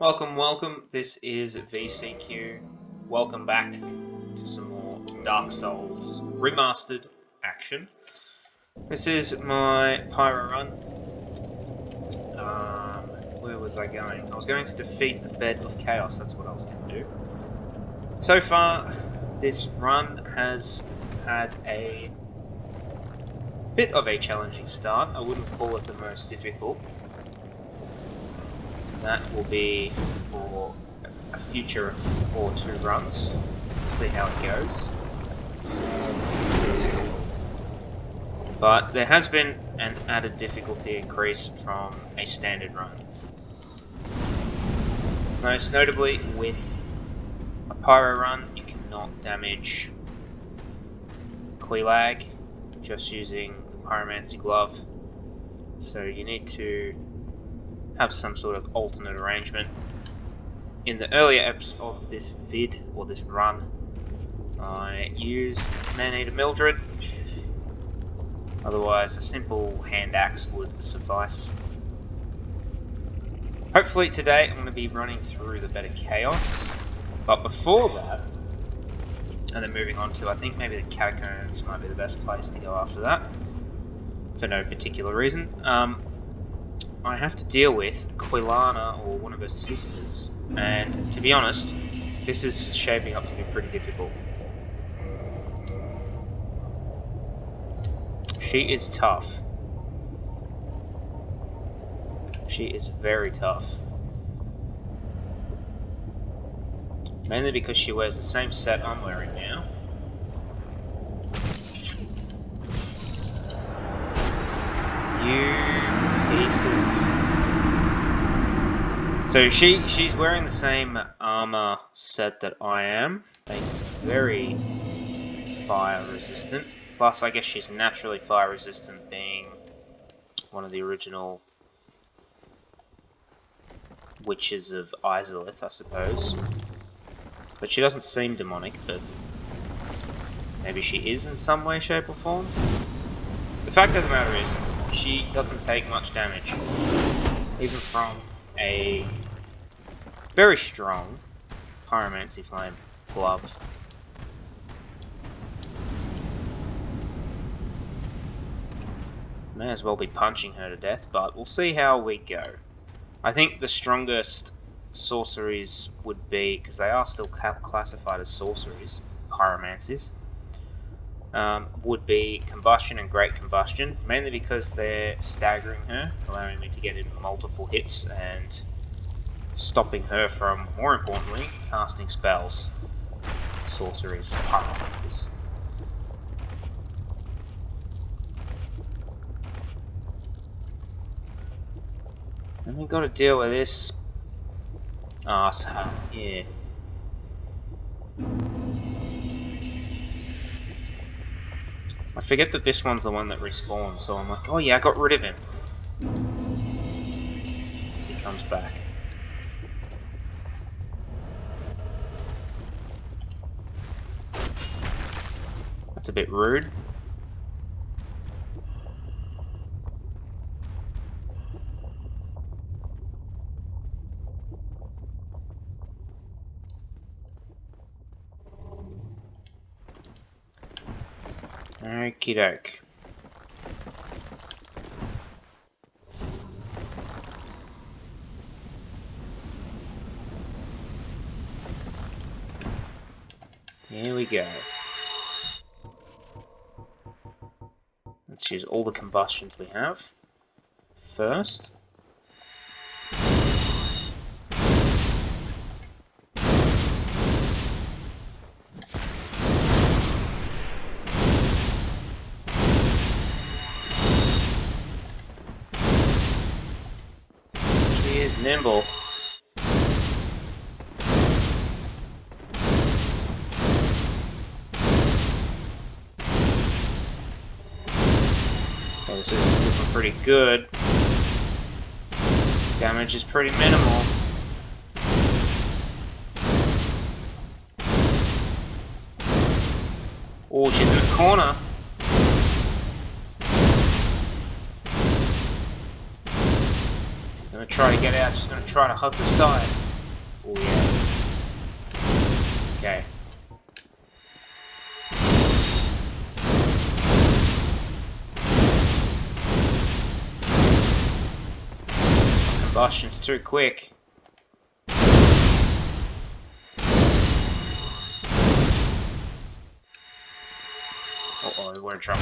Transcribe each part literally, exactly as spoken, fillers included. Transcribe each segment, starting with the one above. Welcome, welcome. This is V C Q. Welcome back to some more Dark Souls Remastered action. This is my Pyro run. Um, where was I going? I was going to defeat the Bed of Chaos. That's what I was going to do. So far, this run has had a bit of a challenging start. I wouldn't call it the most difficult. That will be for a future or two runs. We'll see how it goes. But there has been an added difficulty increase from a standard run. Most notably, with a pyro run, you cannot damage Quelaag just using the Pyromancy glove. So you need to have some sort of alternate arrangement. In the earlier eps of this vid, or this run, I used Man Eater Mildred. Otherwise, a simple hand axe would suffice. Hopefully today I'm going to be running through the Bed of Chaos. But before that, and then moving on to, I think maybe the Catacombs might be the best place to go after that, for no particular reason. Um, I have to deal with Quelana, or one of her sisters, and to be honest, this is shaping up to be pretty difficult. She is tough. She is very tough. Mainly because she wears the same set I'm wearing now. You... So she she's wearing the same armor set that I am. They're very fire resistant. Plus, I guess she's naturally fire resistant, being one of the original witches of Izalith, I suppose. But she doesn't seem demonic, but maybe she is in some way, shape, or form. The fact of the matter is, she doesn't take much damage, even from a very strong Pyromancy flame glove. May as well be punching her to death, but we'll see how we go. I think the strongest sorceries would be, because they are still classified as sorceries, Pyromancies, Um, would be Combustion and Great Combustion, mainly because they're staggering her, allowing me to get in multiple hits and stopping her from, more importantly, casting spells, sorceries, pyromancies. And we got to deal with this arsehole here. I forget that this one's the one that respawns, so I'm like, oh yeah, I got rid of him. He comes back. That's a bit rude. Okie doke. Here we go. Let's use all the combustions we have first. Nimble. Okay, this is looking pretty good. Damage is pretty minimal. Oh, she's in a corner. Try to get out, just gonna try to hug the side. Oh yeah. Okay. Combustion's too quick. Uh-oh, we're in trouble.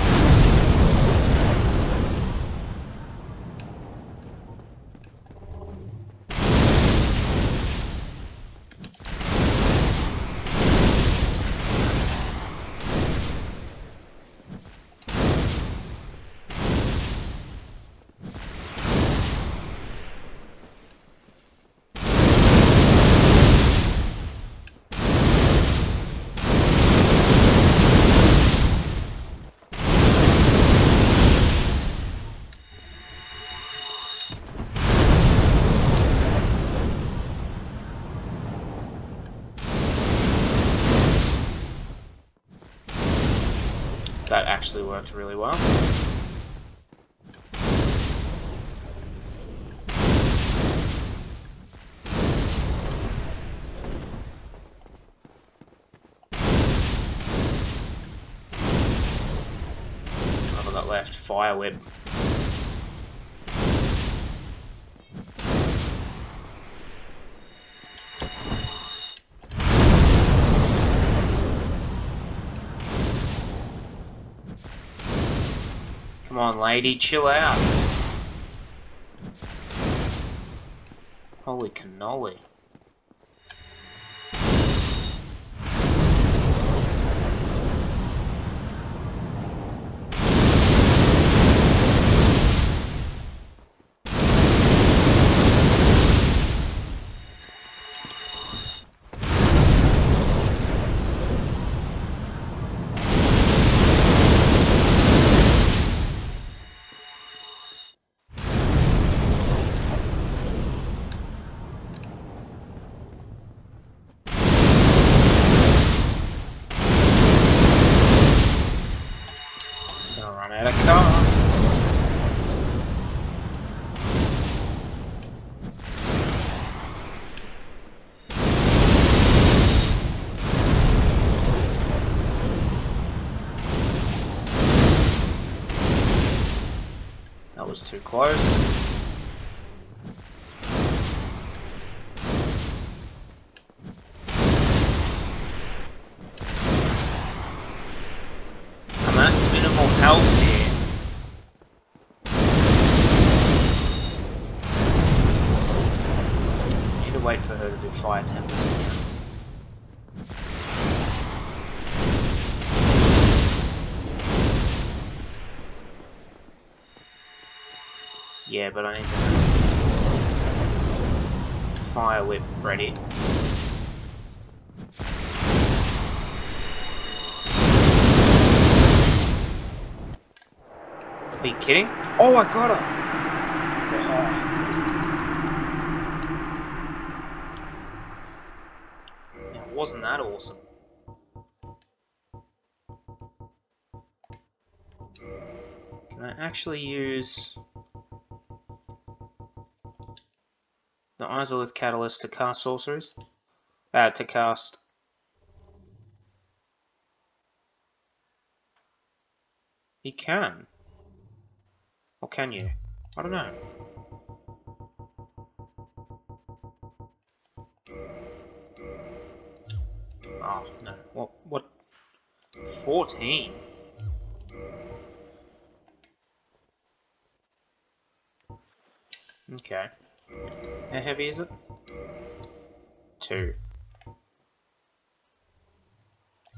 That actually worked really well. Over that left, Fire Whip. Come on, lady, chill out. Holy cannoli. Was too close. I'm at minimal health here. Need to wait for her to do Fire Tempest again. Yeah, but I need to Fire Whip ready. Are you kidding? Oh, I got her! Oh. Now, wasn't that awesome? Can I actually use the Izalith Catalyst to cast sorceries? Uh, to cast... You can. Or can you? I don't know. Oh, no. What? What? fourteen? Okay. How heavy is it? Two.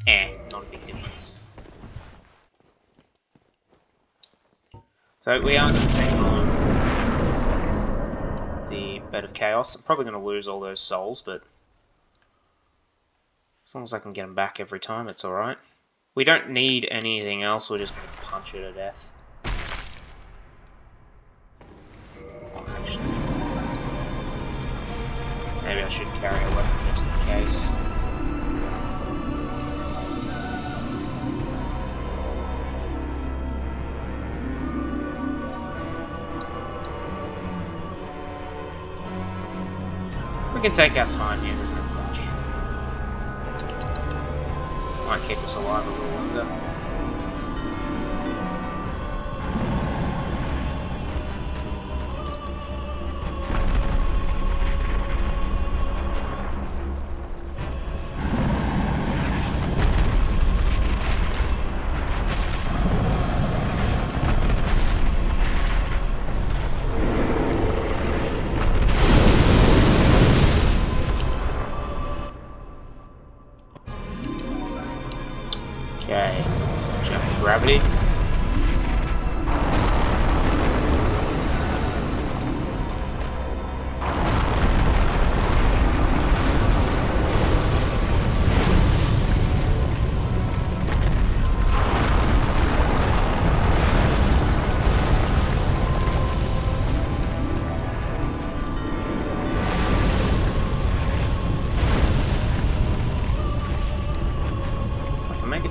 Eh, not a big difference. So we are going to take on the Bed of Chaos. I'm probably going to lose all those souls, but as long as I can get them back every time, it's alright. We don't need anything else, we're just going to punch her to death. Maybe I should carry a weapon just in case. can take our time here, there's no rush. Might keep us alive a little longer.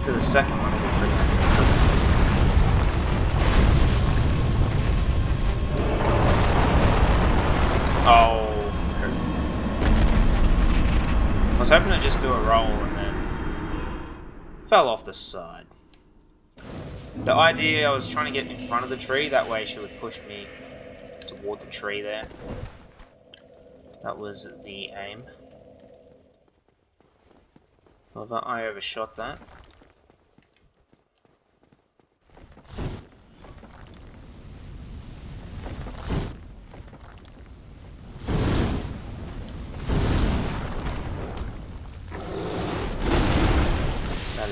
To the second one. Oh. I was hoping to just do a roll and then fell off the side. The idea, I was trying to get in front of the tree, that way she would push me toward the tree there. That was the aim. However, I overshot that.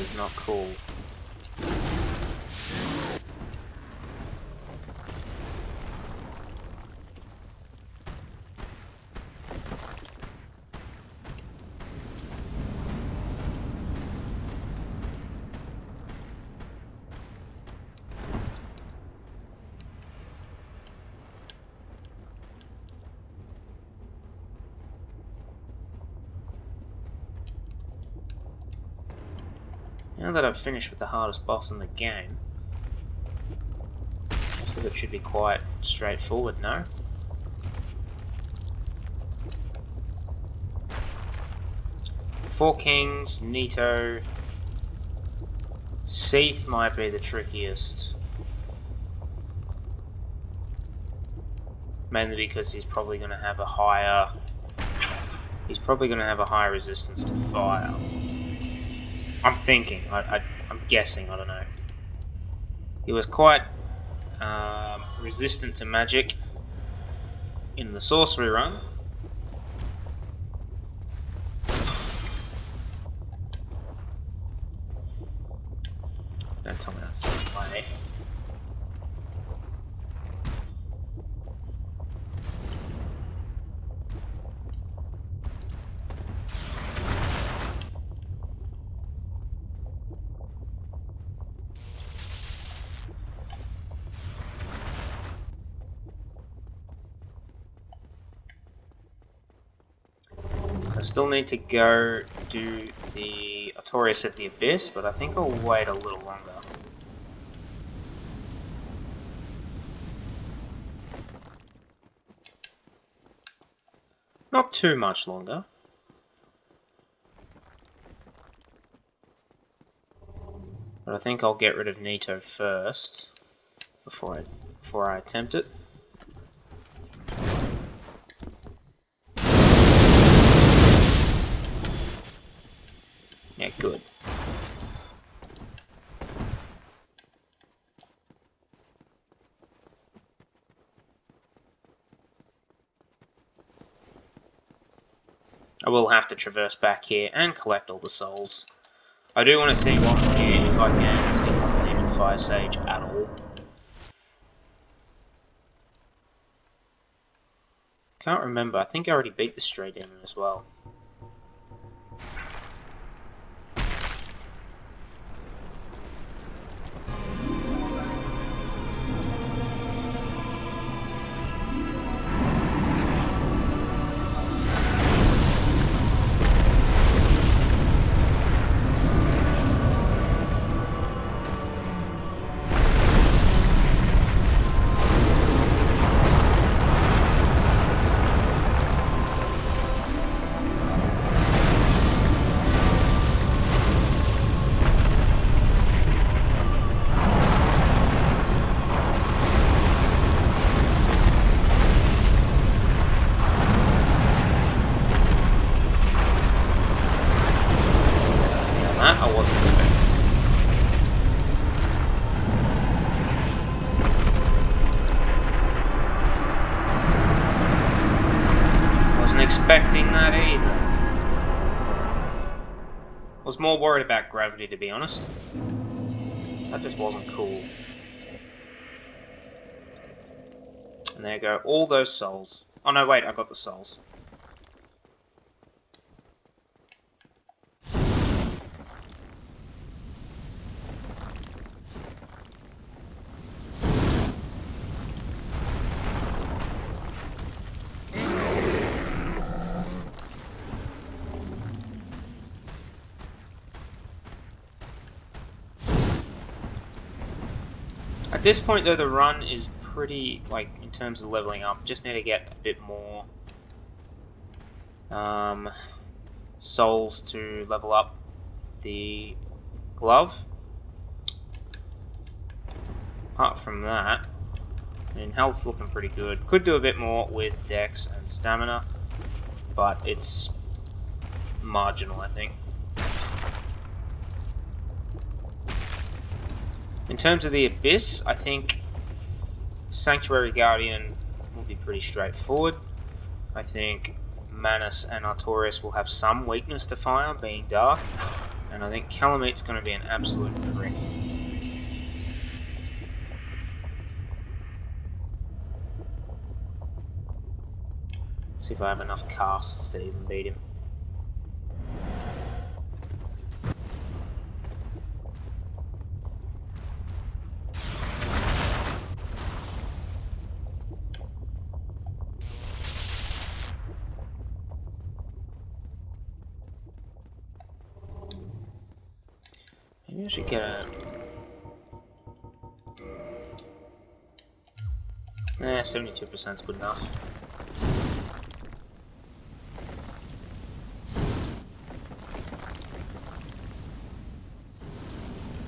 Is not cool. Now that I've finished with the hardest boss in the game, most of it should be quite straightforward, no? Four Kings, Nito, Seath might be the trickiest. Mainly because he's probably going to have a higher, he's probably going to have a higher resistance to fire. I'm thinking, I, I, I'm guessing, I don't know. He was quite um, resistant to magic in the sorcery run. Don't tell me that's the way. Still need to go do the Artorias of the Abyss, but I think I'll wait a little longer. Not too much longer. But I think I'll get rid of Nito first before I before I attempt it. Yeah, good. I will have to traverse back here and collect all the souls. I do want to see one here if I can to get one Demon Fire Sage at all. Can't remember, I think I already beat the Stray Demon as well. expecting that either. I was more worried about gravity, to be honest. That just wasn't cool. And there you go, all those souls. Oh no, wait, I got the souls. At this point though, the run is pretty, like, in terms of leveling up, just need to get a bit more um, souls to level up the glove. Apart from that, I mean, health's looking pretty good. Could do a bit more with dex and stamina, but it's marginal, I think. In terms of the Abyss, I think Sanctuary Guardian will be pretty straightforward. I think Manus and Artorias will have some weakness to fire, being dark. And I think Calamite's going to be an absolute prick. Let's see if I have enough casts to even beat him. Maybe I should get a... Nah, seventy-two percent is good enough.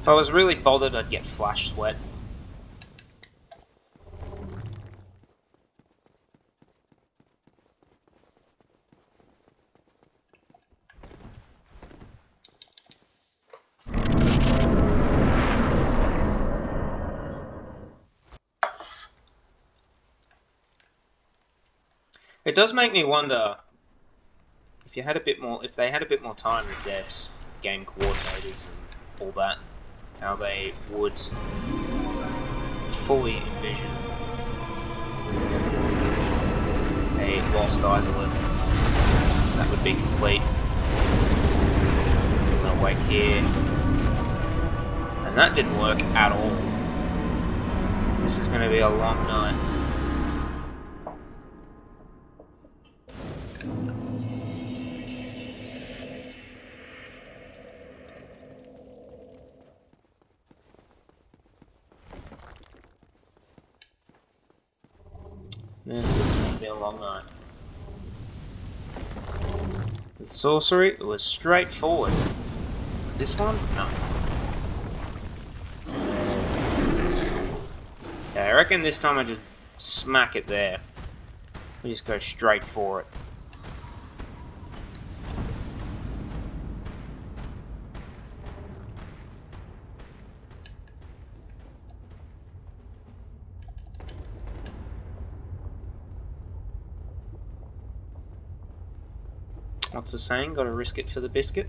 If I was really bothered, I'd get flash sweat. It does make me wonder if you had a bit more, if they had a bit more time with devs, game coordinators, and all that, how they would fully envision a Lost Izalith that would be complete. And they'll wait here, and that didn't work at all. This is going to be a long night. This is going to be a long night. With sorcery, it was straightforward. This one? No. Yeah, I reckon this time I just smack it there. We just go straight for it. What's the saying? Gotta risk it for the biscuit.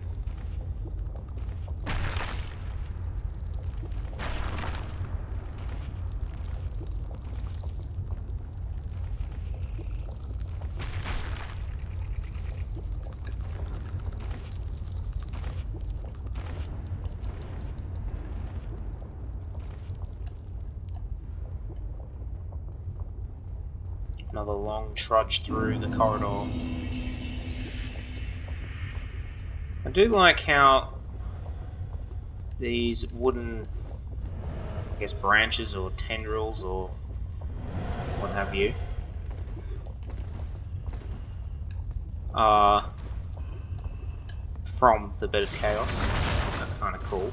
Another long trudge through the corridor. I do like how these wooden, I guess, branches or tendrils or what have you are from the Bed of Chaos. That's kind of cool.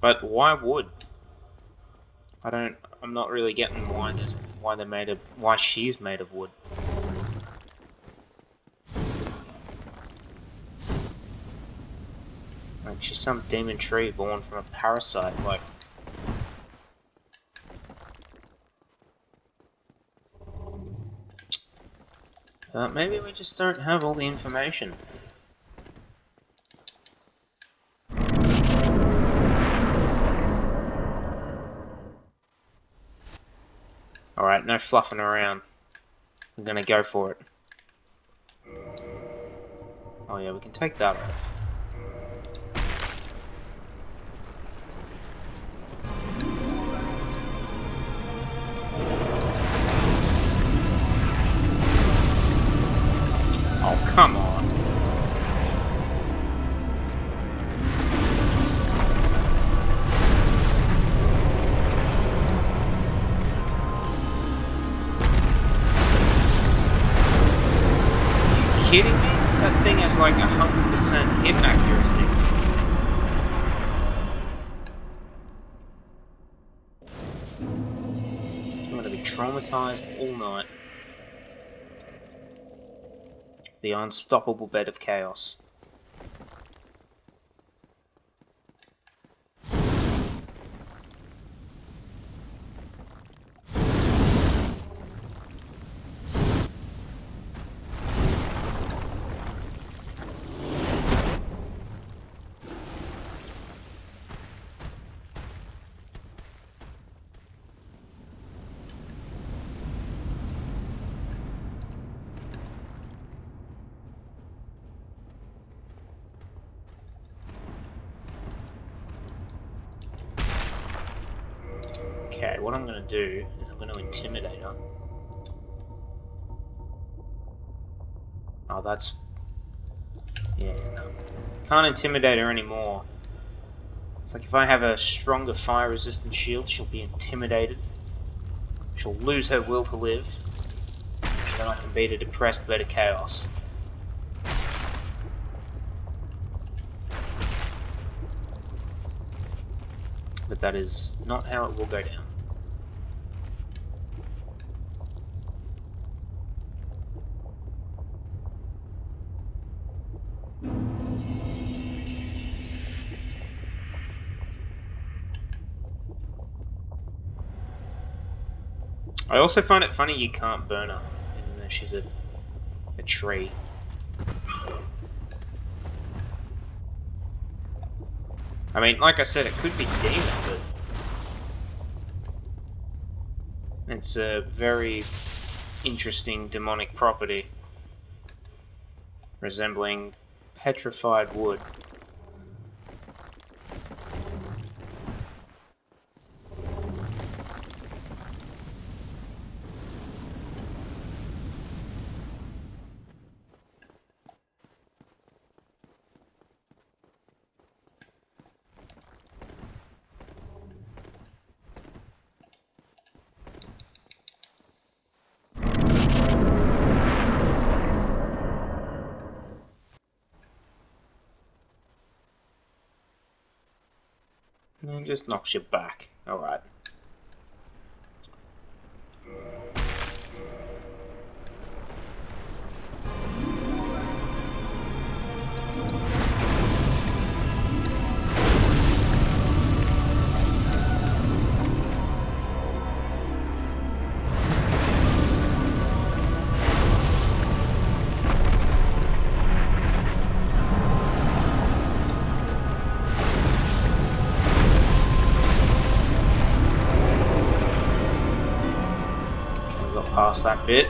But why would? I don't. I'm not really getting why this, why they're made of, why she's made of wood. She's some demon tree born from a parasite, like... But maybe we just don't have all the information. Alright, no fluffing around. We're gonna go for it. Oh yeah, we can take that off. Oh, come on. Are you kidding me? That thing has like a hundred percent hit accuracy. I'm gonna be traumatized all night. The unstoppable Bed of Chaos. Okay, what I'm going to do is I'm going to intimidate her. Oh, that's... yeah, no. Can't intimidate her anymore. It's like if I have a stronger fire-resistant shield, she'll be intimidated. She'll lose her will to live. And then I can beat a depressed Bed of Chaos. But that is not how it will go down. I also find it funny you can't burn her, even though she's a, a tree. I mean, like I said, it could be demon, but it's a very interesting demonic property, resembling petrified wood. And just knocks you back. Alright. Past that bit.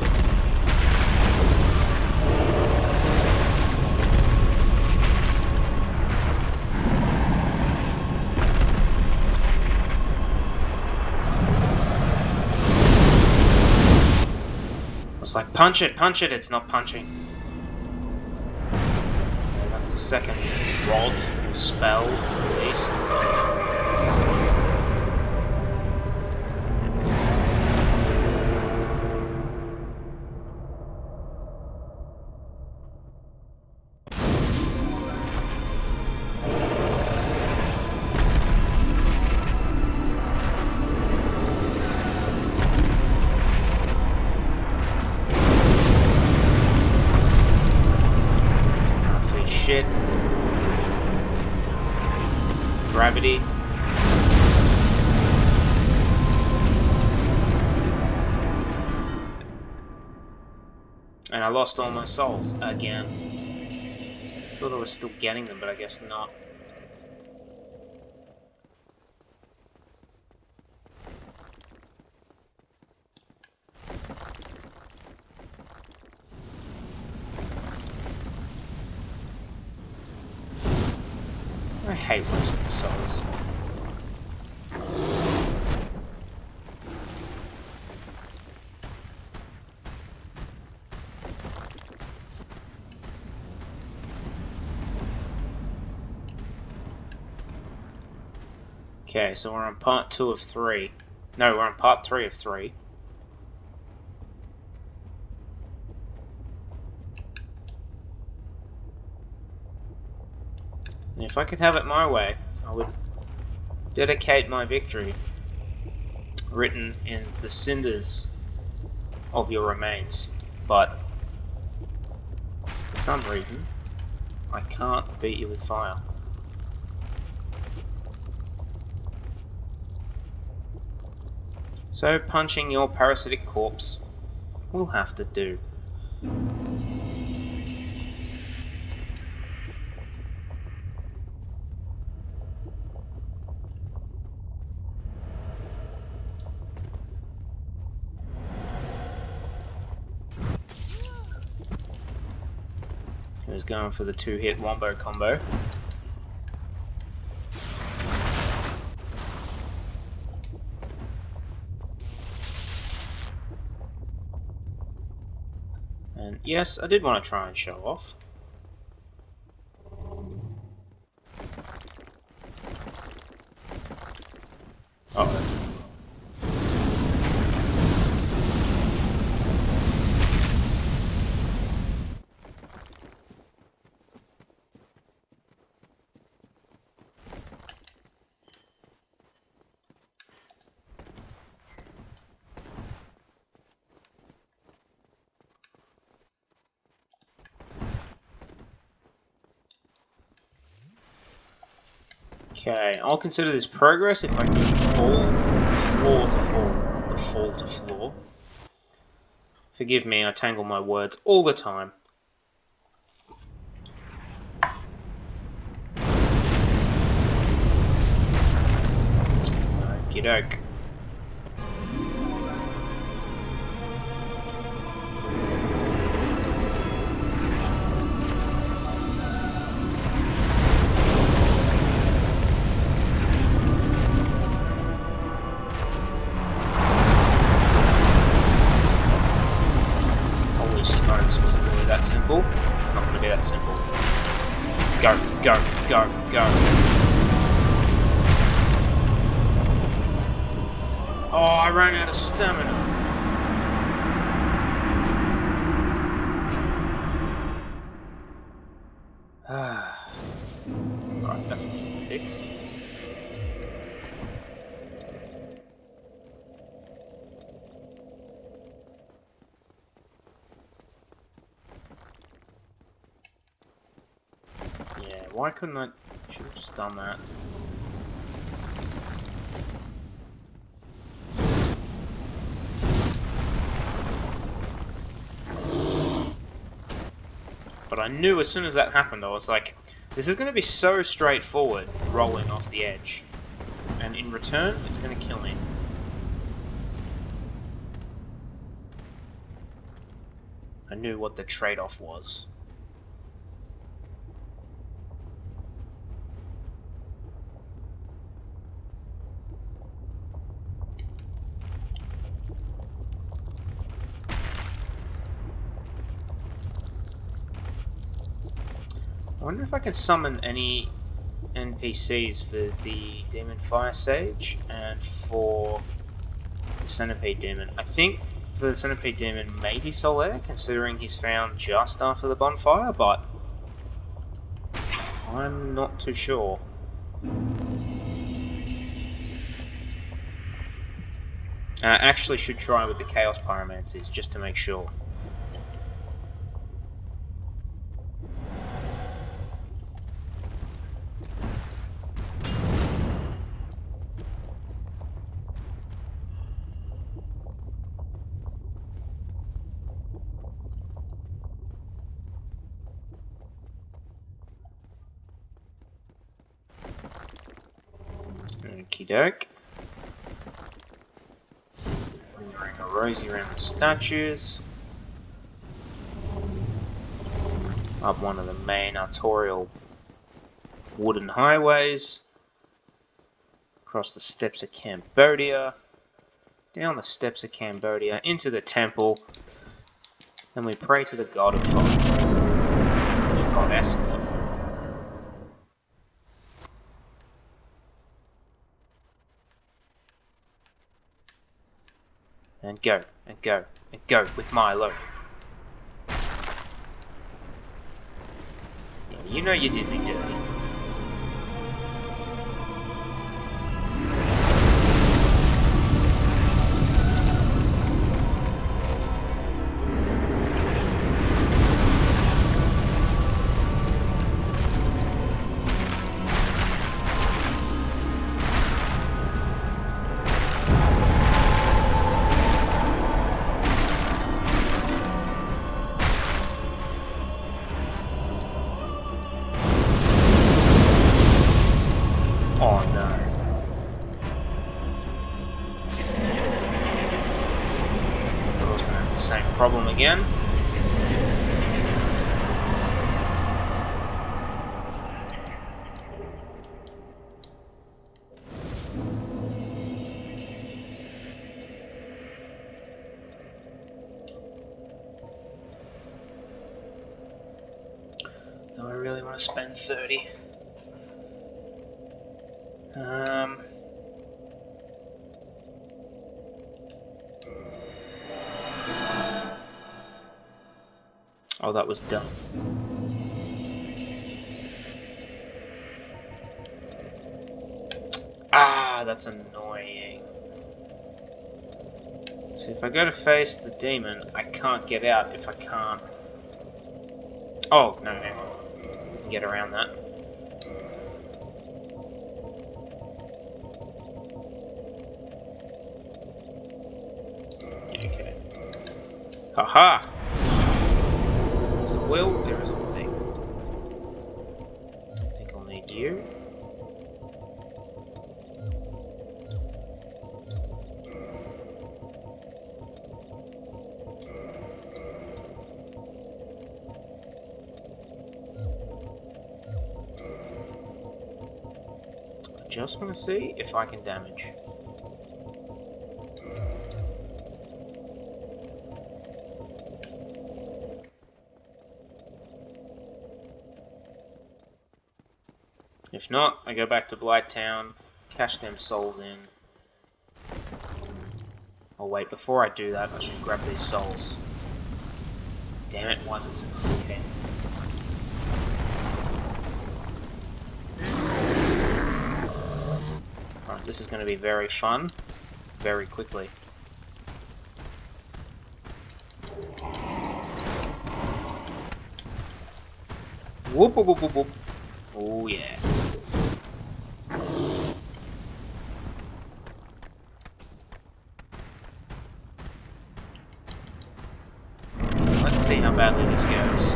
It's like punch it, punch it, it's not punching. And that's the second rod or spell released. Gravity. And I lost all my souls again. Thought I was still getting them, but I guess not. I hate wasting souls. Okay, so we're on part two of three. No, we're on part three of three. And if I could have it my way, I would dedicate my victory, written in the cinders of your remains. But for some reason, I can't beat you with fire. So punching your parasitic corpse will have to do. He was going for the two-hit wombo combo. Yes, I did want to try and show off. Uh-oh. Okay, I'll consider this progress if I can fall, floor to fall, the fall to floor. Forgive me, I tangle my words all the time. Okie doke. Go, go, go. Oh, I ran out of stamina. Ah. Alright, that's an easy fix. Why couldn't I? Should have just done that. But I knew as soon as that happened, I was like, this is going to be so straightforward, rolling off the edge. And in return, it's going to kill me. I knew what the trade-off was. I wonder if I can summon any N P Cs for the Demon Fire Sage and for the Centipede Demon. I think for the Centipede Demon, maybe Solaire, considering he's found just after the bonfire, but I'm not too sure. And I actually should try with the Chaos Pyromancies just to make sure. Okey-doke. Lingering a rosy around the statues. Up one of the main arterial wooden highways. Across the steps of Cambodia. Down the steps of Cambodia, into the temple. And we pray to the god of fire. The goddess of fire. And go, and go, and go with Milo. Yeah, you know you did me dirty. Again. No, I really want to spend thirty. Um. Oh, that was dumb. Ah, that's annoying. So if I go to face the demon, I can't get out if I can't... Oh, no, no. Get around that. Yeah, okay. Haha! -ha. Well, there is one thing. I think I'll need you. I just want to see if I can damage. If not, I go back to Blight Town, cash them souls in. Oh wait, before I do that, I should grab these souls. Damn it, why is it so complicated? Right, this is going to be very fun, very quickly. Whoop, whoop, whoop, whoop, whoop. Oh yeah. See how badly this goes.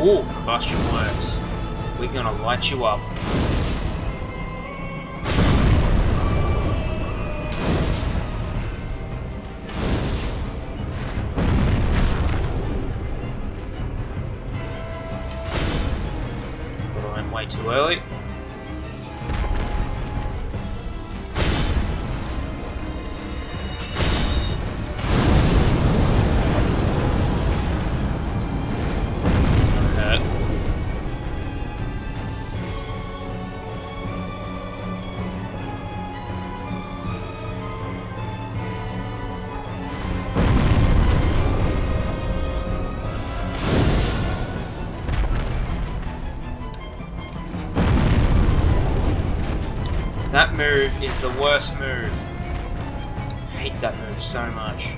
Ooh, combustion works. We're gonna light you up. Too early. This is gonna hurt. That move is the worst move. I hate that move so much.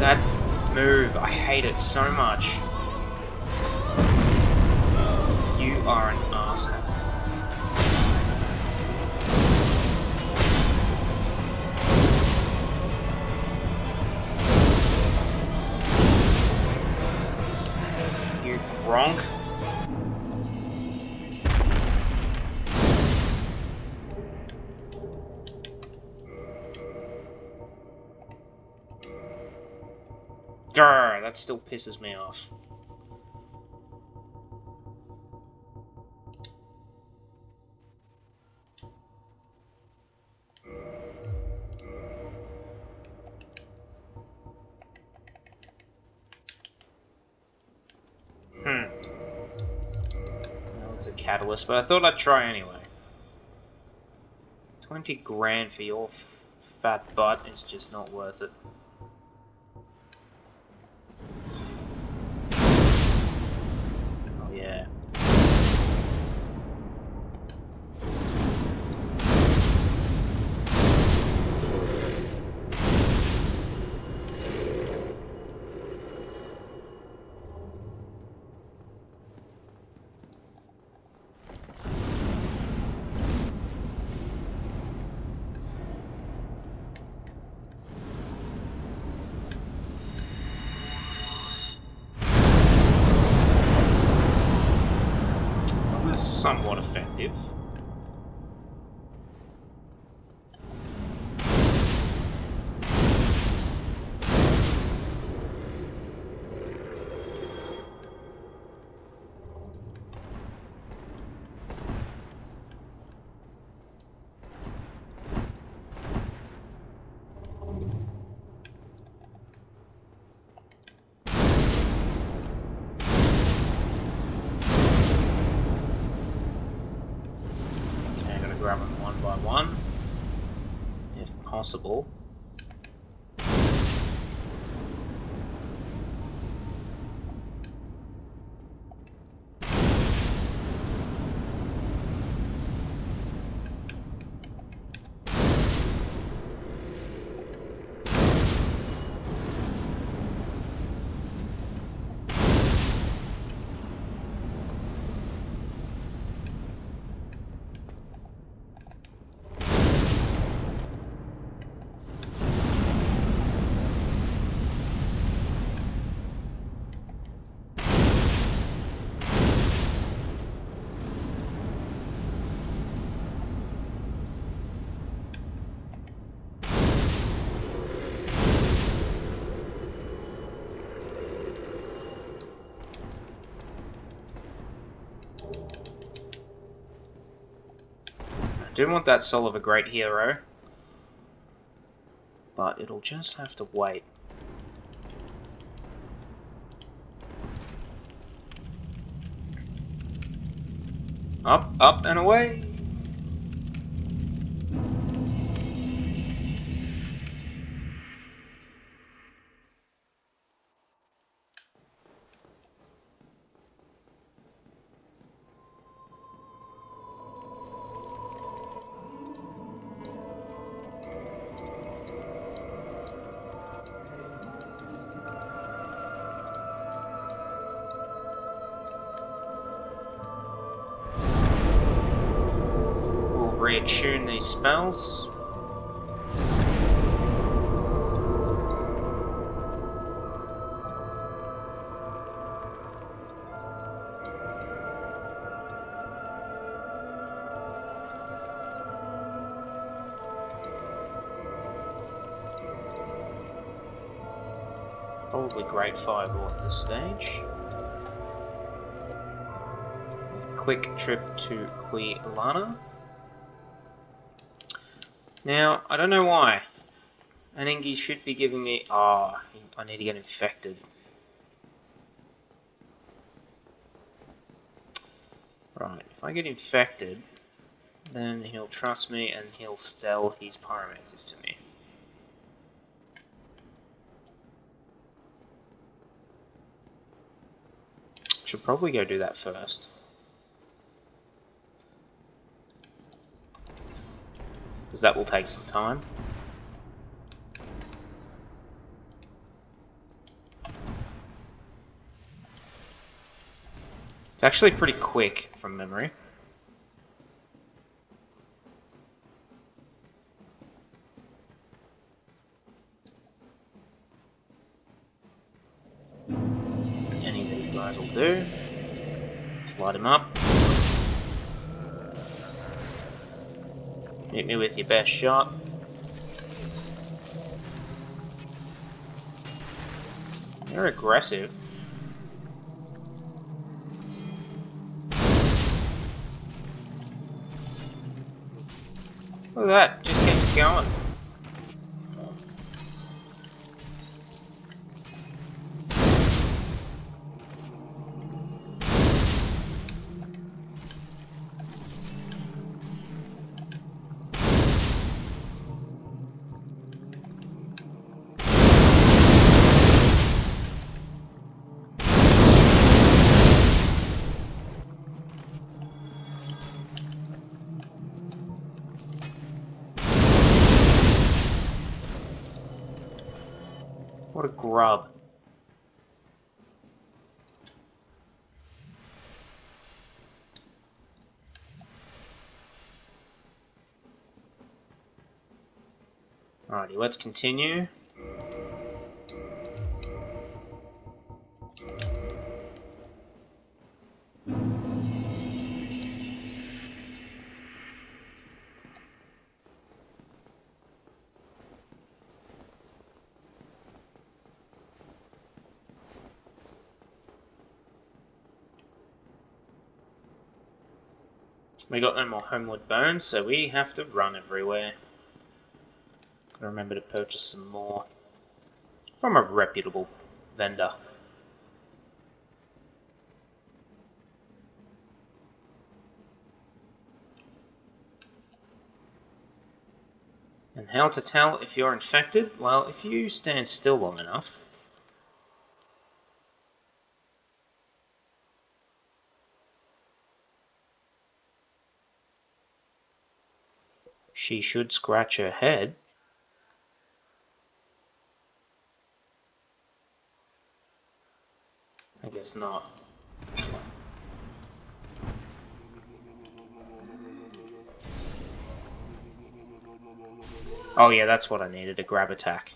That move, I hate it so much. You are an arsehole. You gronk. Grr, that still pisses me off. Hmm. Well, it's a catalyst, but I thought I'd try anyway. Twenty grand for your f fat butt is just not worth it. Somewhat effective. Possible. I do want that soul of a great hero, but it'll just have to wait. Up, up and away! Tune these spells. Probably Great Fireball at this stage. Quick trip to Quelana. Now, I don't know why. An Eingyi should be giving me... Ah, oh, I need to get infected. Right, if I get infected, then he'll trust me and he'll sell his pyromancies to me. Should probably go do that first. Because that will take some time. It's actually pretty quick from memory. Any of these guys will do. Let's light him up. Hit me with your best shot. They're aggressive. Look at that, just keeps going. What a grub. Alrighty, let's continue. We got no more homeward bones, so we have to run everywhere. Gotta remember to purchase some more from a reputable vendor. And how to tell if you're infected? Well, if you stand still long enough, she should scratch her head. I guess not. Oh yeah, that's what I needed, a grab attack.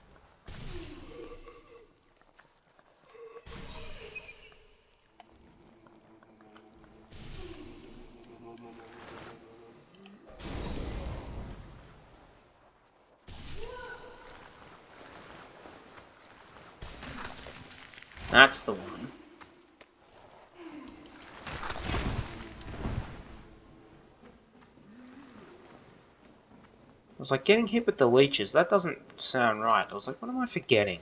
That's the one. I was like, getting hit with the leeches, that doesn't sound right. I was like, what am I forgetting?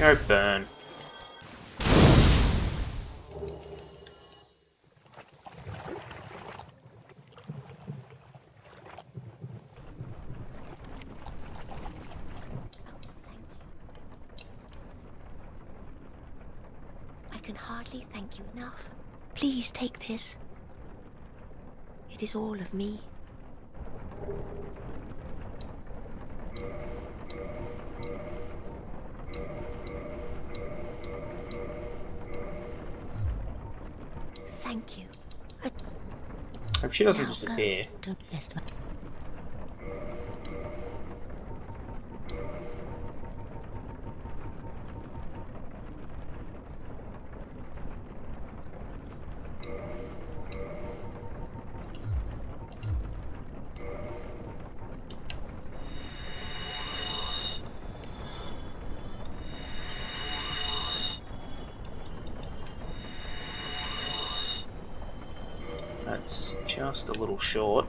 Go burn. I can hardly thank you enough. Please take this. It is all of me. Thank you. I hope she doesn't disappear. Don't mess with me. that's just a little short.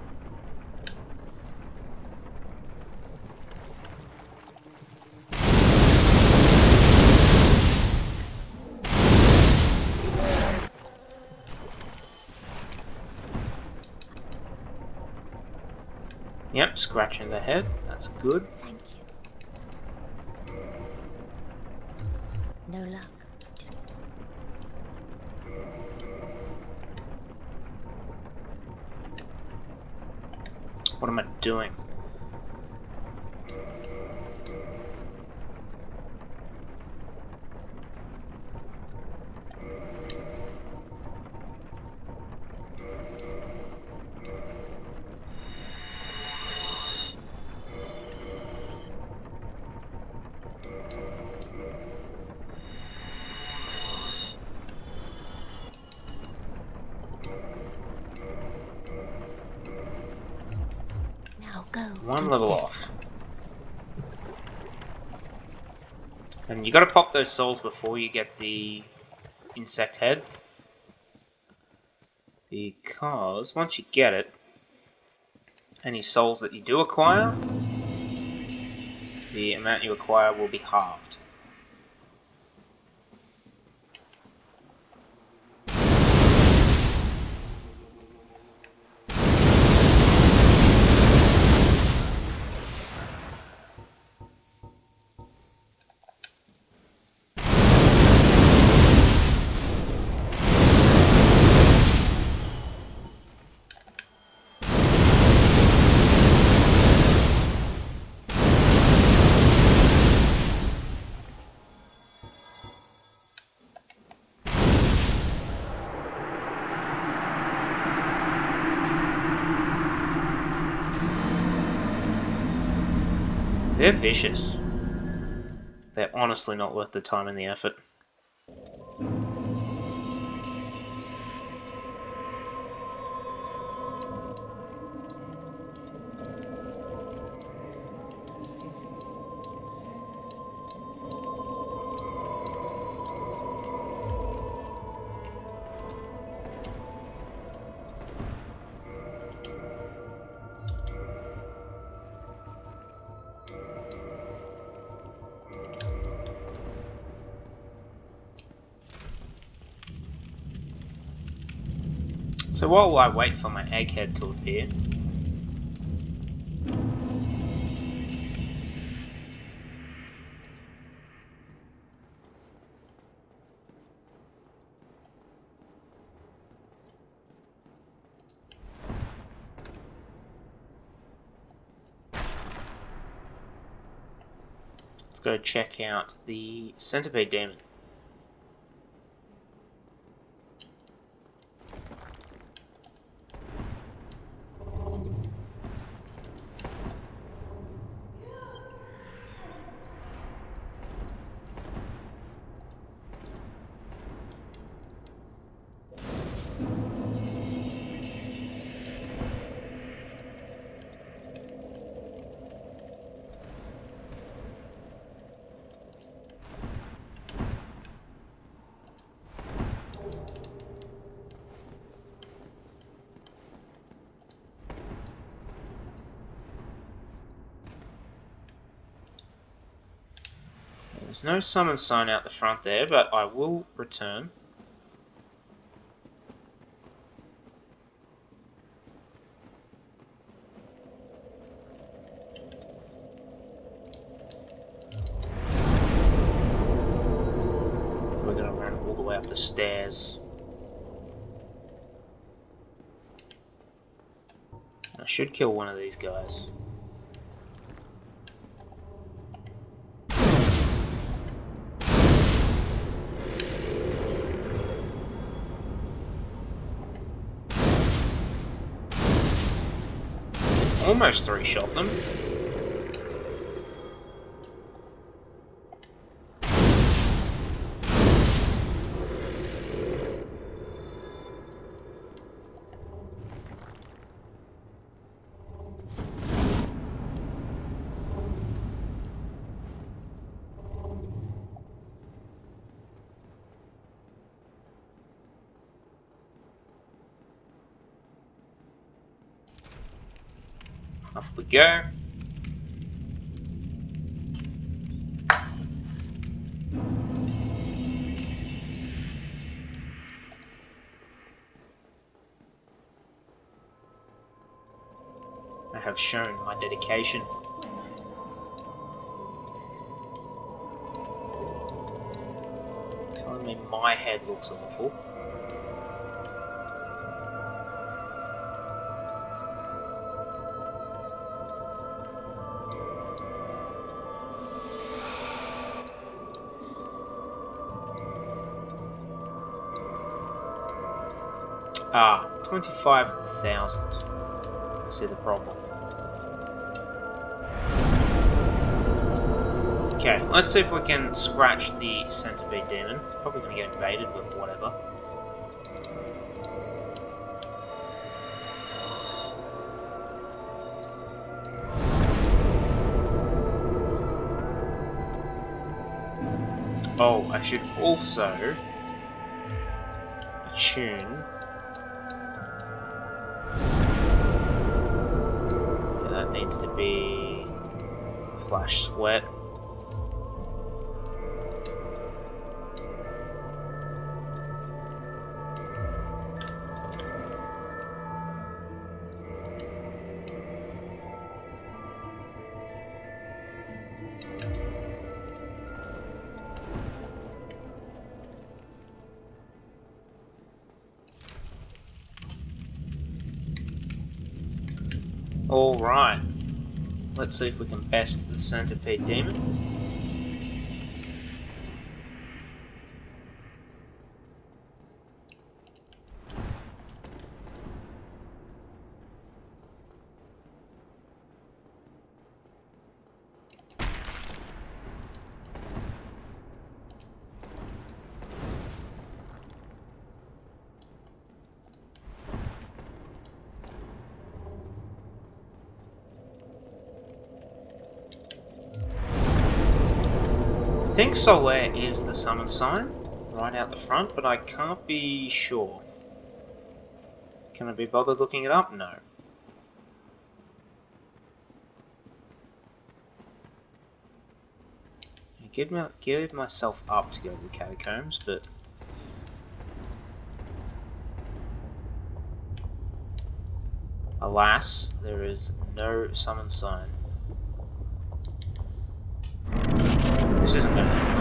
Yep, scratching the head, that's good. Thank you. No luck. What am I doing? One level off. And you gotta pop those souls before you get the insect head. Because once you get it, any souls that you do acquire, the amount you acquire will be halved. They're vicious. They're honestly not worth the time and the effort. So while I wait for my egghead to appear, let's go check out the Centipede Demon. There's no summon sign out the front there, but I will return. We're gonna run all the way up the stairs. I should kill one of these guys. Almost three-shot them. we go. I have shown my dedication. Telling me my head looks awful. Ah, twenty-five thousand. I see the problem. Okay, let's see if we can scratch the Centipede Demon. Probably gonna get invaded, but whatever. Oh, I should also attune. Needs to be flash sweat. All right. Let's see if we can best the Centipede Demon. I think Solaire is the summon sign, right out the front, but I can't be sure. Can I be bothered looking it up? No. I gave, my, gave myself up to go to the Catacombs, but... alas, there is no summon sign. This isn't going to do well.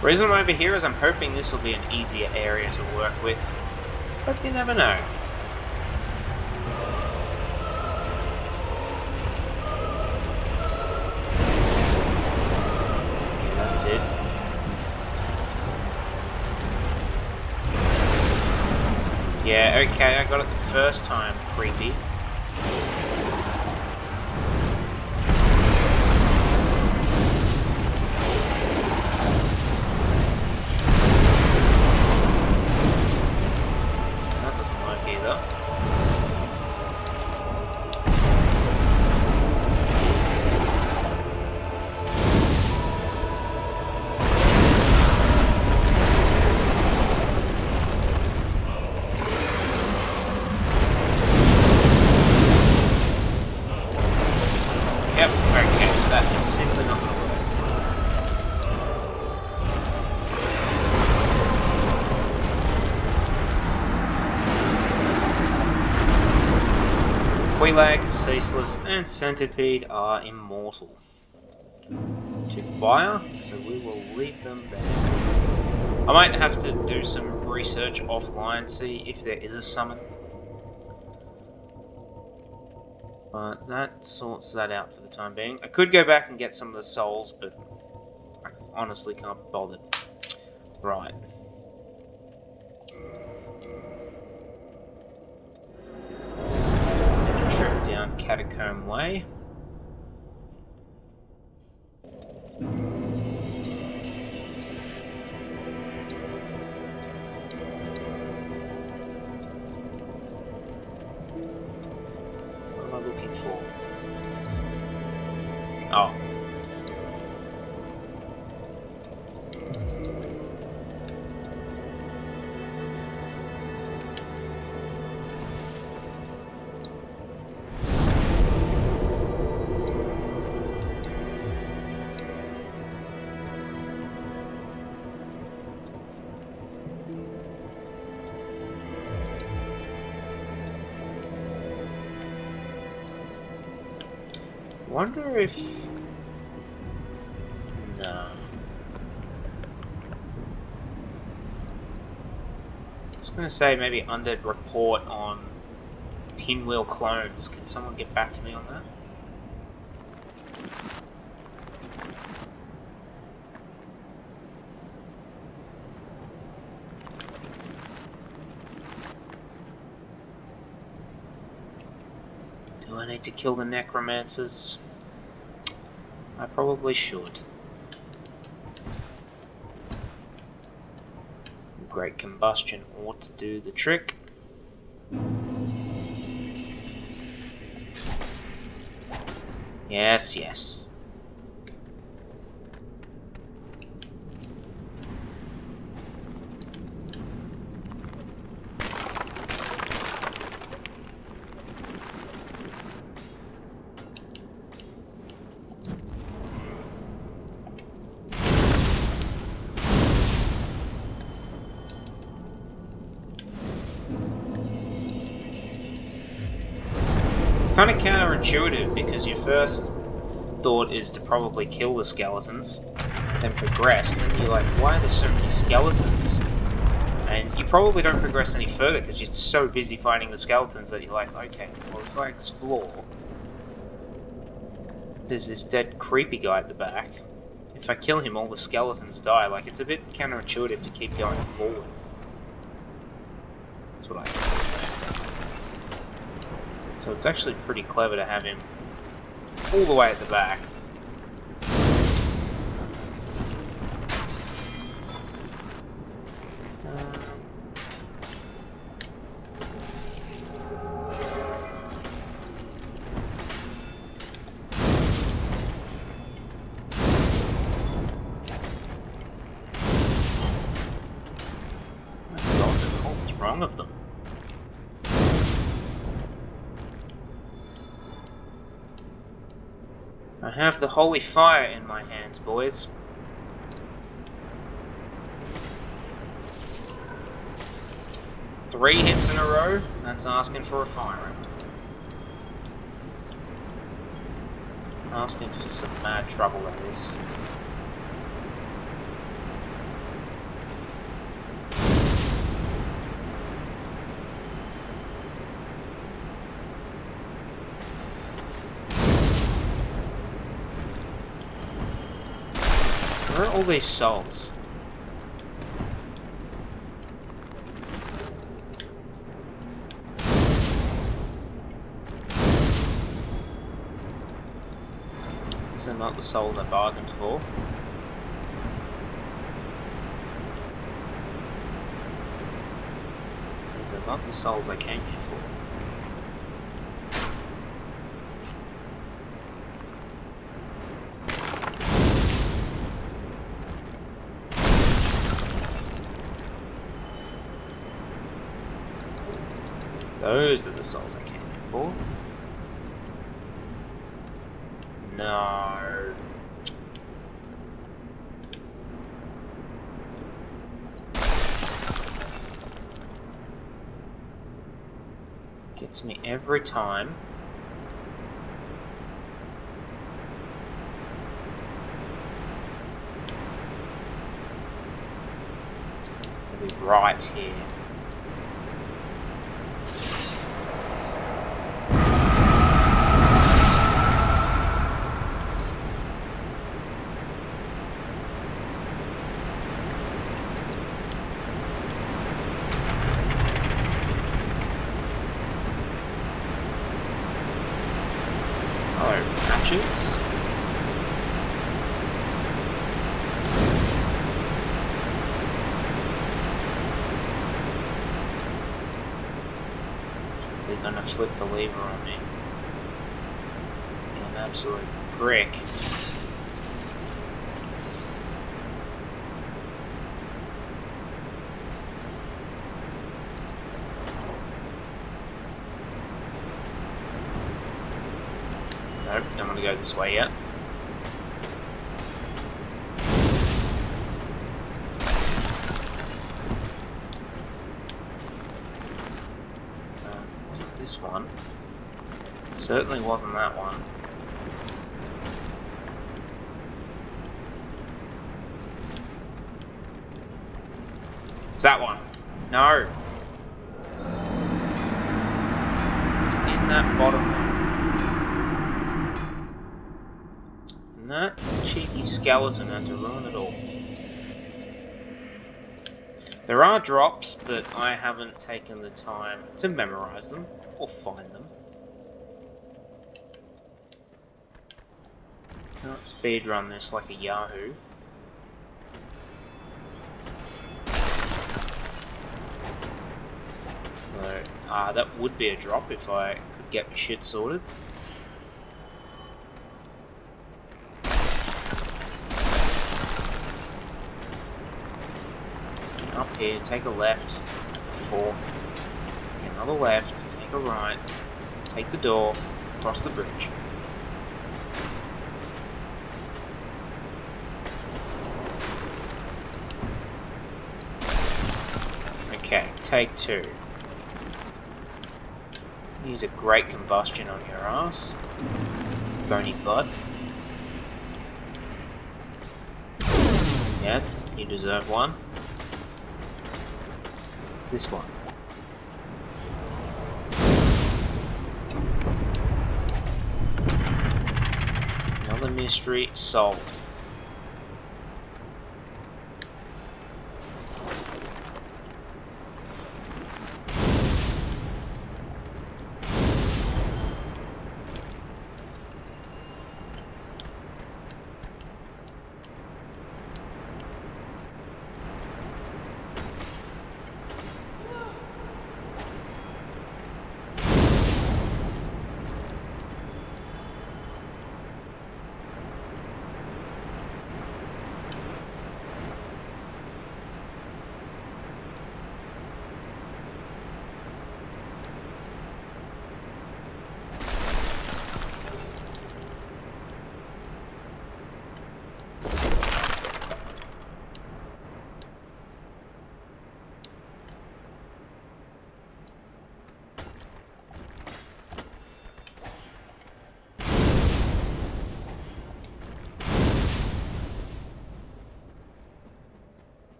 The reason I'm over here is I'm hoping this will be an easier area to work with, but you never know. Yeah, that's it. Yeah, okay, I got it the first time, creepy. Quelaag, Ceaseless, and Centipede are immortal to fire, so we will leave them there. I might have to do some research offline, see if there is a summon. But that sorts that out for the time being. I could go back and get some of the souls, but I honestly can't be bothered. Right. Trip down Catacomb Way. cool. Oh. I wonder if... No. I was gonna say maybe Undead Report on Pinwheel clones. Can someone get back to me on that? Do I need to kill the Necromancers? I probably should. Great combustion ought to do the trick. Yes, yes. Kind of counterintuitive, because your first thought is to probably kill the skeletons, then progress, then you're like, why are there so many skeletons? And you probably don't progress any further because you're so busy fighting the skeletons that you're like, okay, well if I explore, there's this dead creepy guy at the back. If I kill him, all the skeletons die. Like, it's a bit counterintuitive to keep going forward. That's what I think. So it's actually pretty clever to have him all the way at the back. I have the holy fire in my hands, boys. Three hits in a row, that's asking for a fire. Asking for some mad trouble, that is. Where are all these souls? These are not the souls I bargained for. These are not the souls I came here for. Those are the souls I came here for. No. Gets me every time. It'll be right here. They're gonna flip the lever on me. absolute brick. Nope, don't want to go this way yet. This one certainly wasn't that one. It's that one. No. It's in that bottom. And that cheeky skeleton had to ruin it all. There are drops, but I haven't taken the time to memorize them. Or find them. Can't speedrun this like a Yahoo. So, ah, that would be a drop if I could get my shit sorted. Up here, take a left at the fork. Another left. Take a right, take the door, cross the bridge. Okay, take two. Use a great combustion on your ass, bony bud. Yeah, you deserve one. This one. The mystery solved.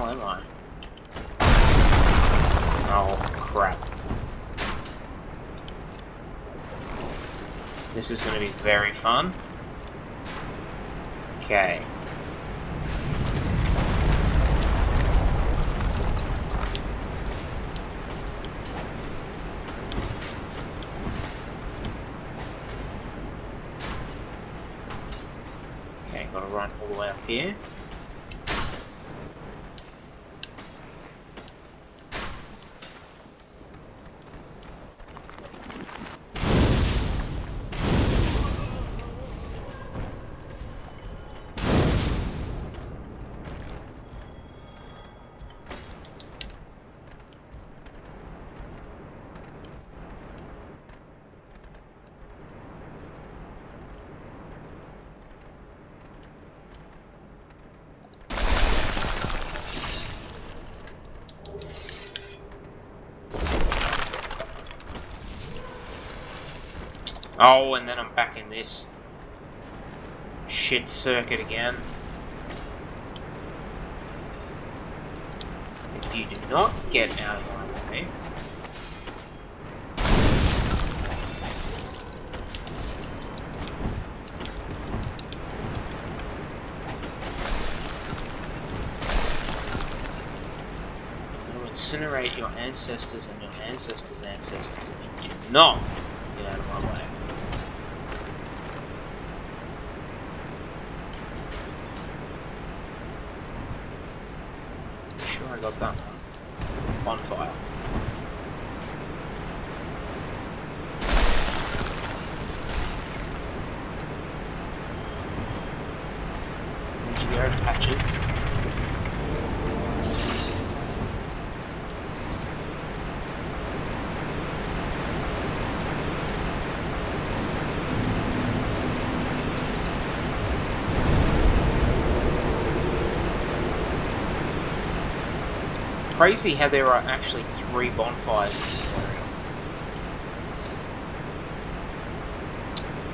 How am I? Oh crap. This is going to be very fun. Okay. Okay, gotta run all the way up here. Oh, and then I'm back in this shit circuit again. If you do not get out of my way. You will incinerate your ancestors and your ancestors' ancestors if you do not get out of my way. I've done. On fire. Into the earth patches. Crazy how there are actually three bonfires in this area.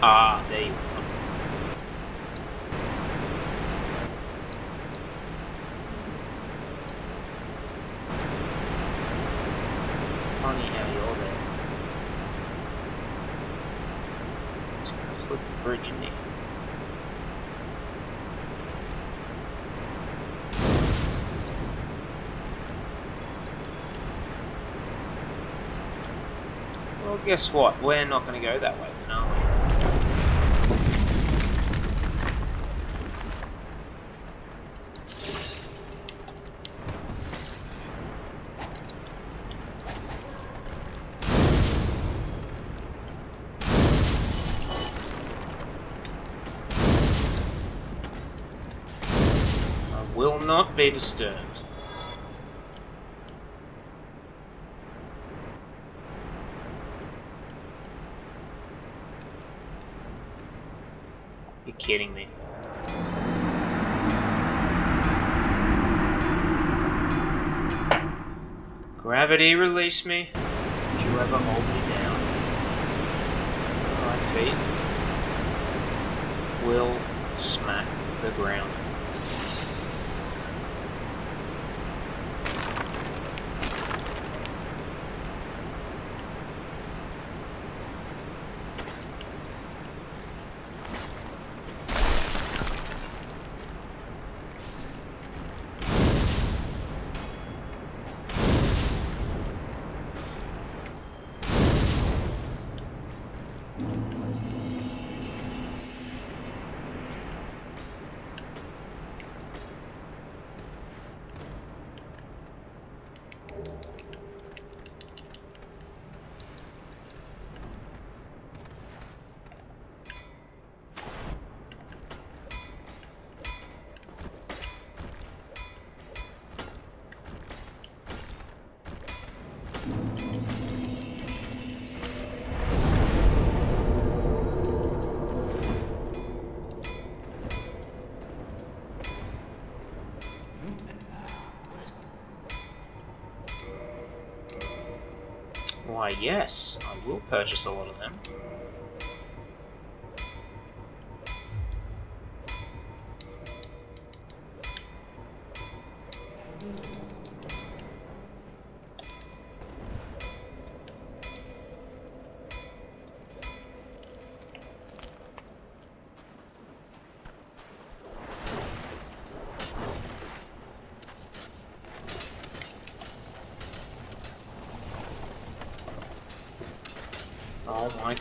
Ah, there you are. Funny how you're there. I'm just gonna flip the bridge in there. Guess what? We're not going to go that way, are we? I will not be disturbed. Kidding me. Gravity, release me. Would you ever hold me down? My feet will smack the ground. Why, yes, I will purchase a lot of them.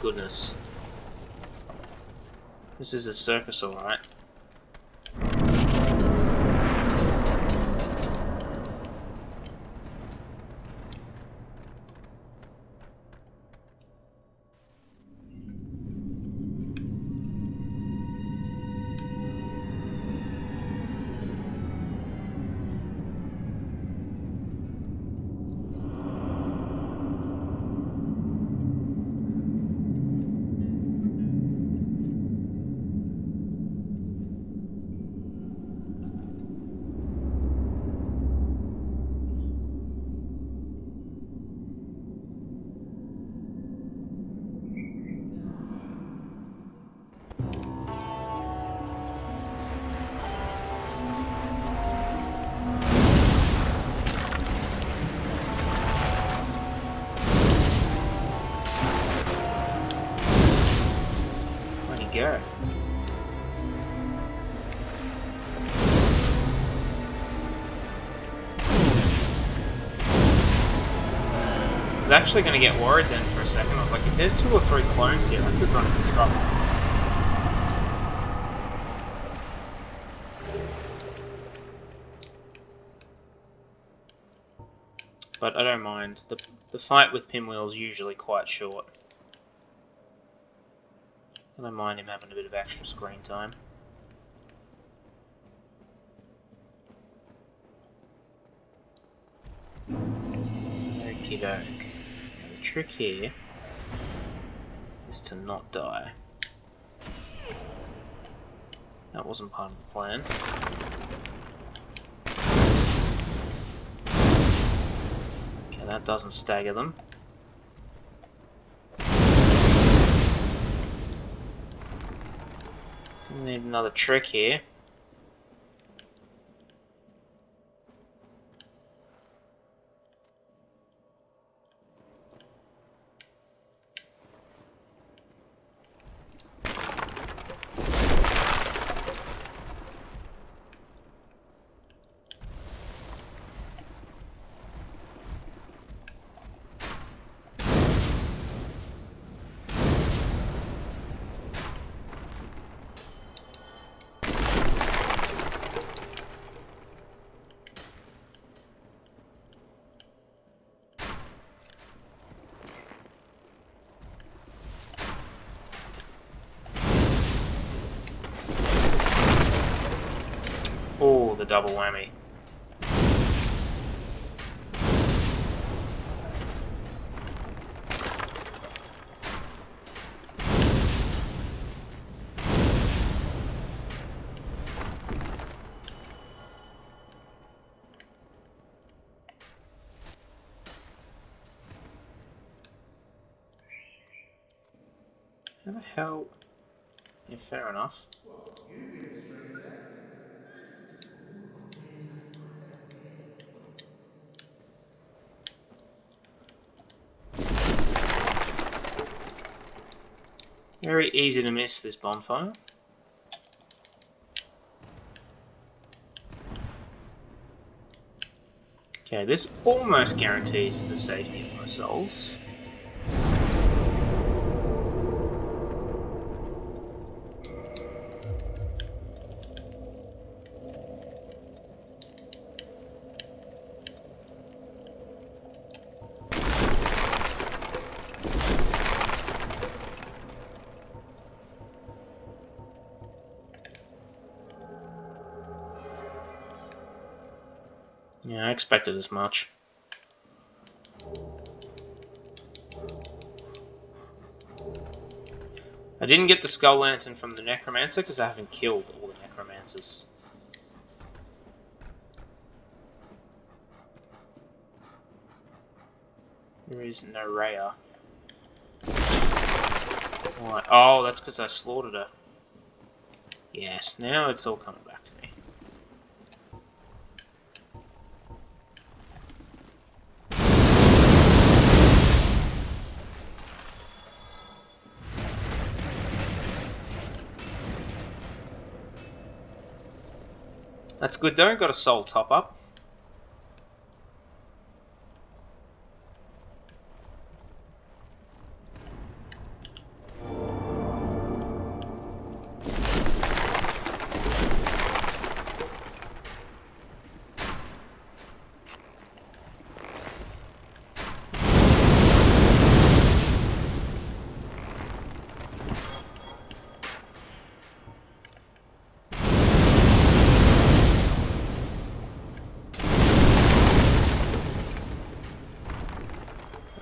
Goodness. This is a circus, alright. Go. I was actually going to get worried then for a second. I was like, if there's two or three clones here, I could run into trouble. but I don't mind. The, the fight with Pinwheel is usually quite short. I don't mind him having a bit of extra screen time. Okie doke. The trick here is to not die. That wasn't part of the plan. Okay, that doesn't stagger them. We need another trick here. The double whammy. How the hell? Yeah, fair enough. Very easy to miss this bonfire. Okay, this almost guarantees the safety of my souls. Yeah, I expected as much. I didn't get the Skull Lantern from the Necromancer because I haven't killed all the Necromancers. There is no Raya. Right. Oh, that's because I slaughtered her. Yes, now it's all coming back to me. That's good though, got a soul top up.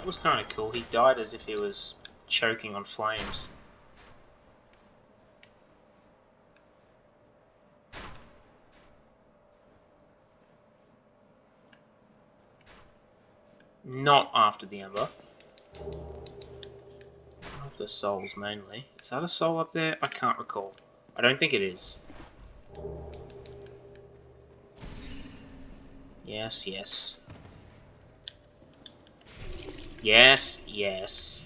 Was kind of cool. He died as if he was choking on flames. Not after the ember. After souls mainly. Is that a soul up there? I can't recall. I don't think it is. Yes, yes. Yes, yes.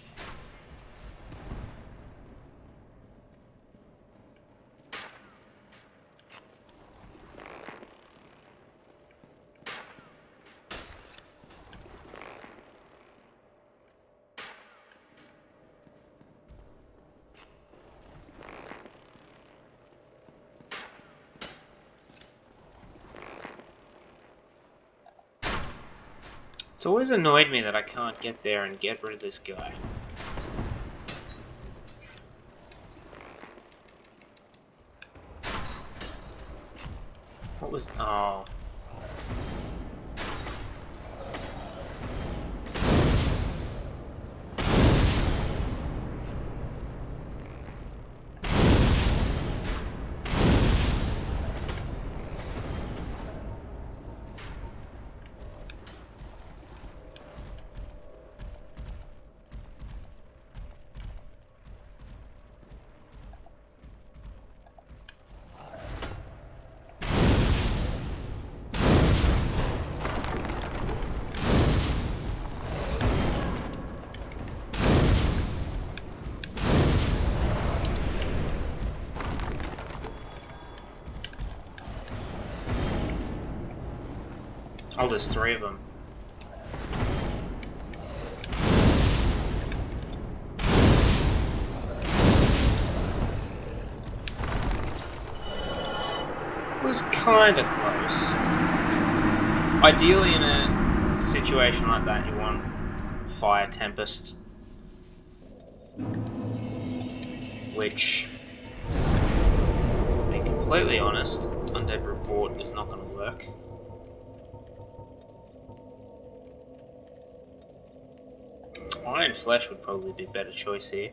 It's always annoyed me that I can't get there and get rid of this guy. What was... oh... Oh, there's three of them. It was kind of close. Ideally, in a situation like that, you want Fire Tempest, which, to be completely honest, Undead Report is not going to work. Iron Flesh would probably be a better choice here.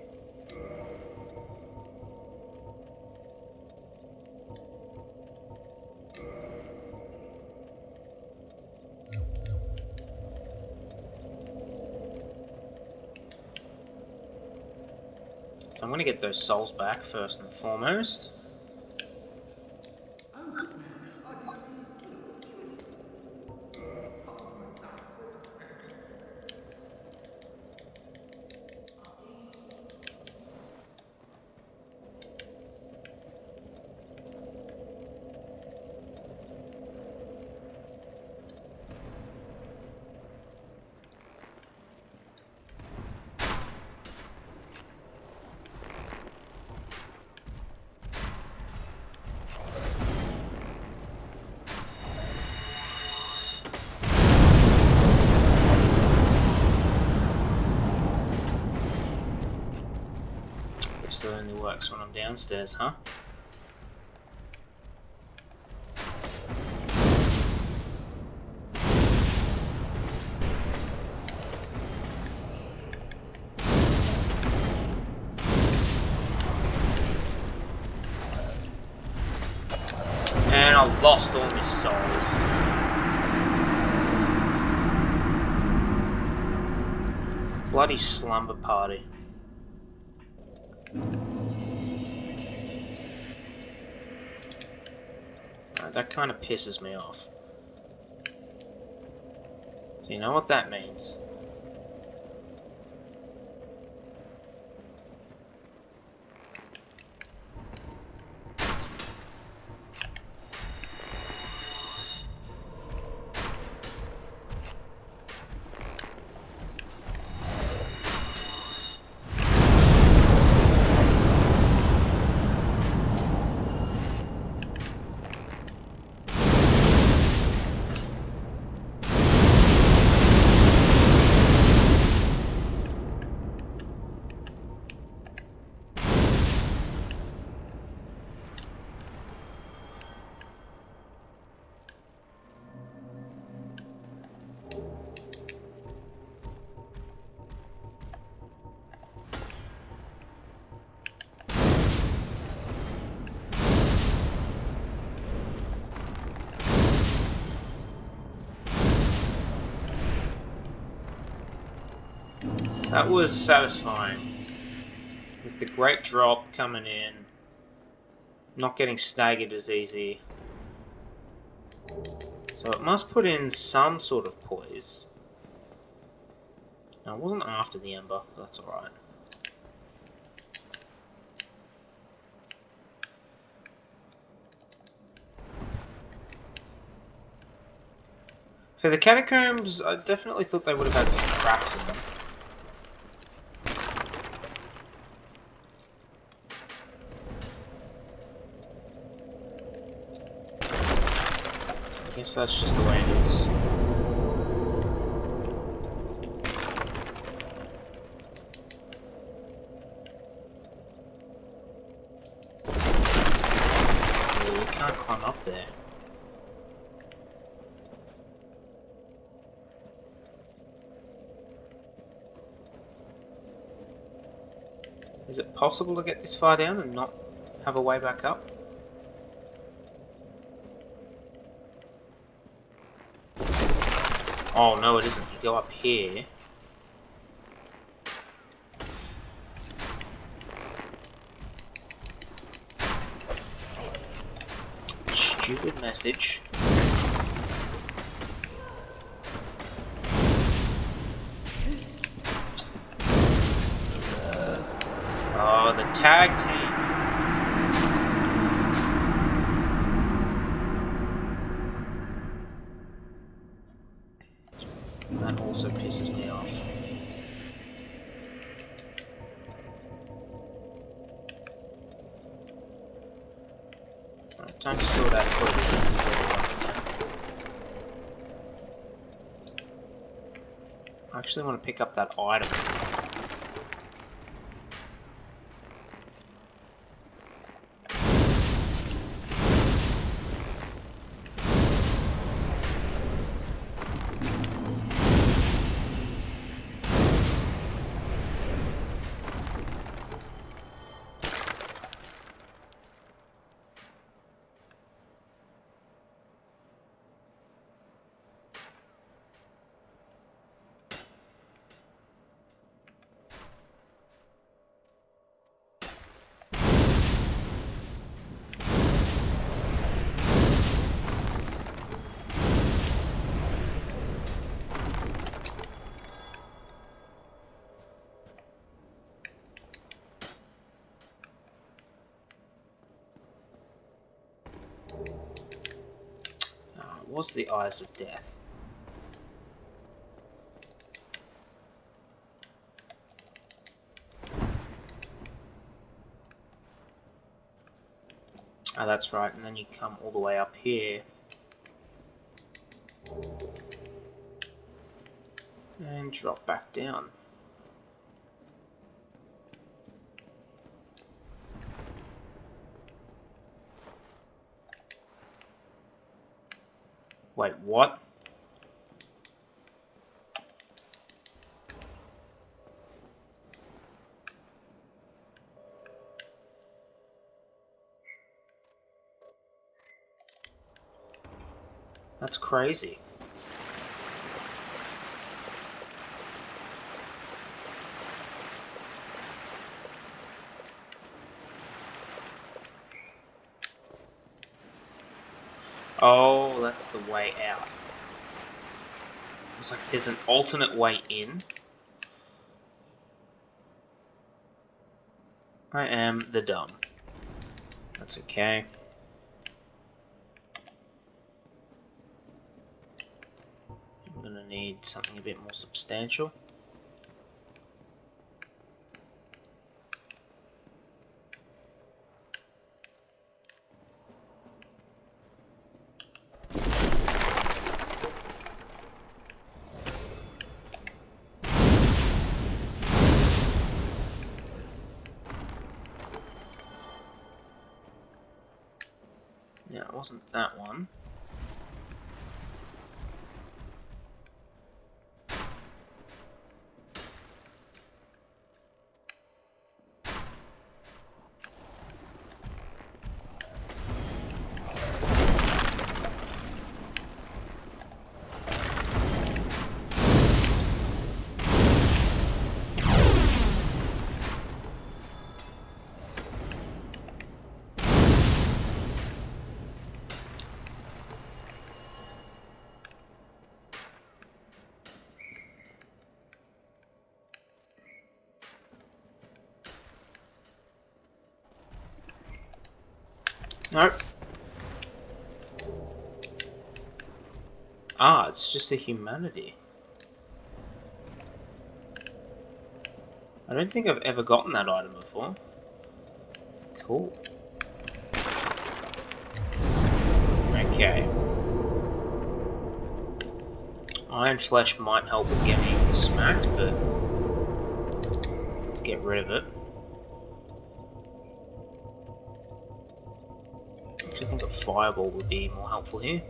So I'm going to get those souls back first and foremost. That only works when I'm downstairs, huh? And I lost all my souls. Bloody slumber party. That kind of pisses me off. So you know what that means. That was satisfying, with the great drop coming in, not getting staggered as easy, so it must put in some sort of poise. Now, it wasn't after the Ember, but that's alright. For the Catacombs, I definitely thought they would have had some traps in them. I guess that's just the way it is. Is it possible to get this far down and not have a way back up? Oh no, it isn't. You go up here. Stupid message. Uh, oh, the tag team. I actually want to pick up that item. What's the Eyes of Death? Oh, that's right, and then you come all the way up here. And drop back down. Wait, what? That's crazy. Oh, that's the way out. It's like there's an alternate way in. I am the dumb. That's okay. I'm gonna need something a bit more substantial. Wasn't that one? Nope. Ah, it's just a humanity. I don't think I've ever gotten that item before. Cool. Okay. Iron Flesh might help with getting smacked, but let's get rid of it. Fireball would be more helpful here.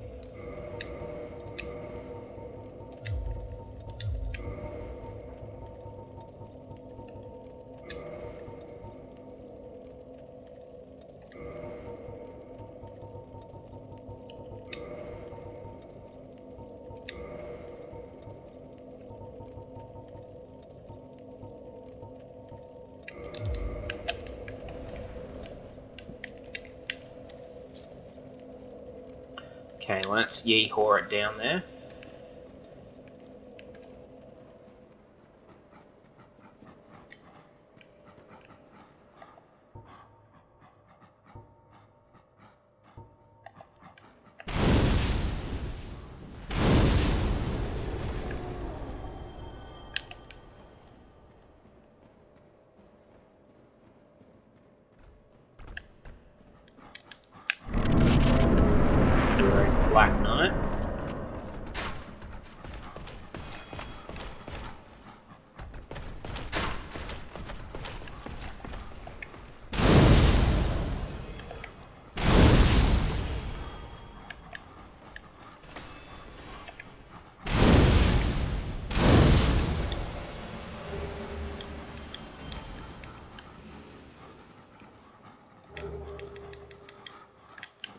Okay, let's yee-haw it down there.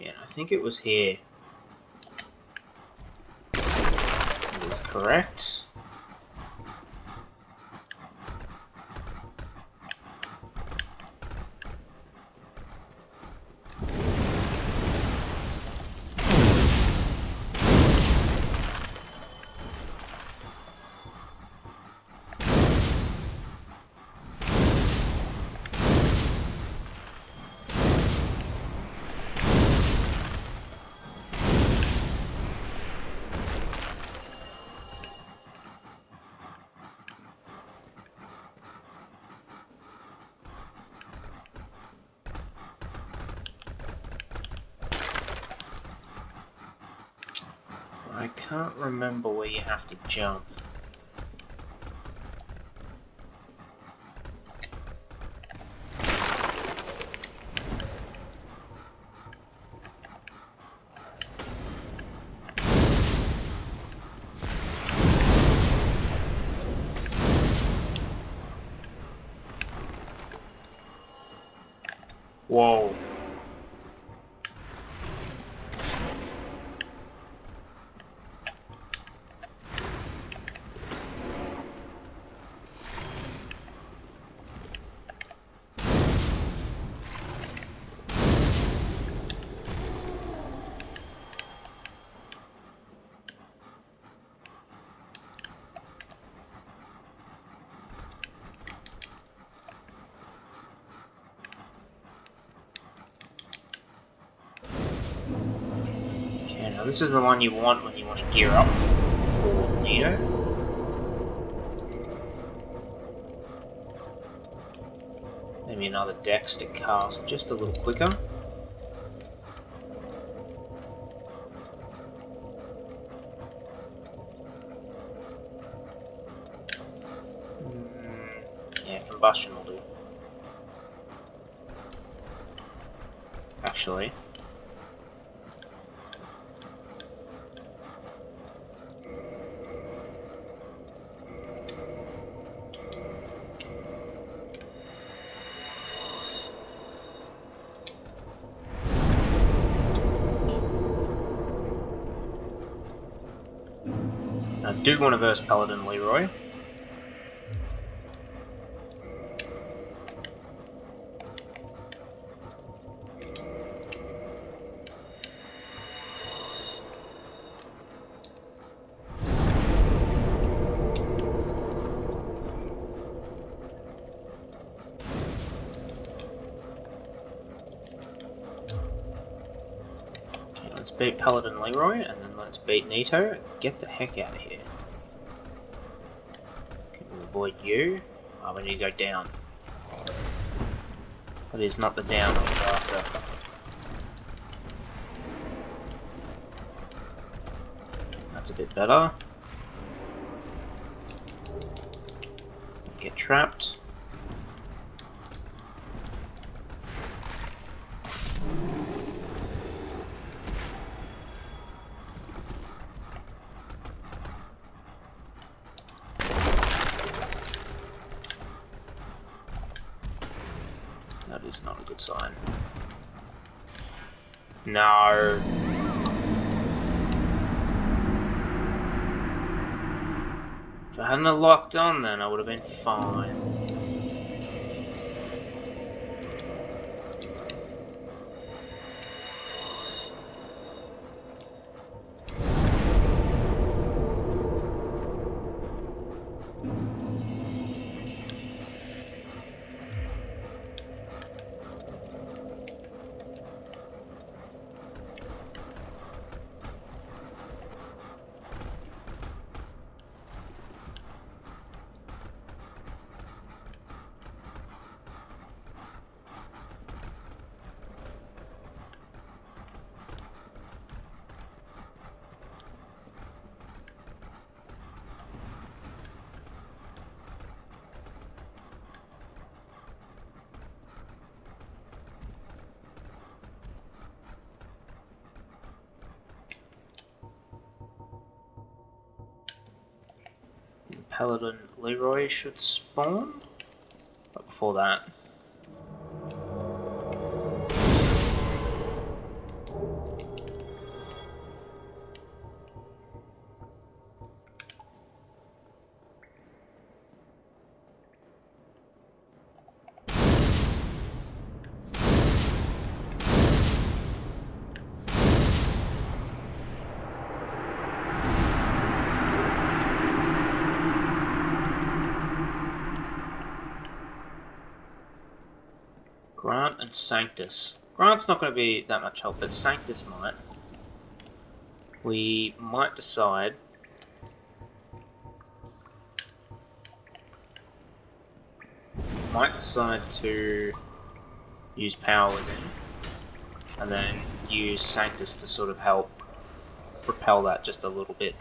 I think it was here. That is correct. I can't remember where you have to jump. Whoa. Now this is the one you want when you want to gear up for Nito. Maybe another dex to cast just a little quicker. Mm, yeah, combustion will do. Actually. I do want to verse Paladin Leroy. Okay, let's beat Paladin Leroy and then let's beat Nito. Get the heck out of here. Avoid you. Oh, we need to go down. That is not the down I was after. That's a bit better. Get trapped. No. If I hadn't locked on then I would have been fine. Paladin Leroy should spawn, but before that. Grant and Sanctus. Grant's not going to be that much help, but Sanctus might. We might decide might decide to use Power Within and then use Sanctus to sort of help repel that just a little bit.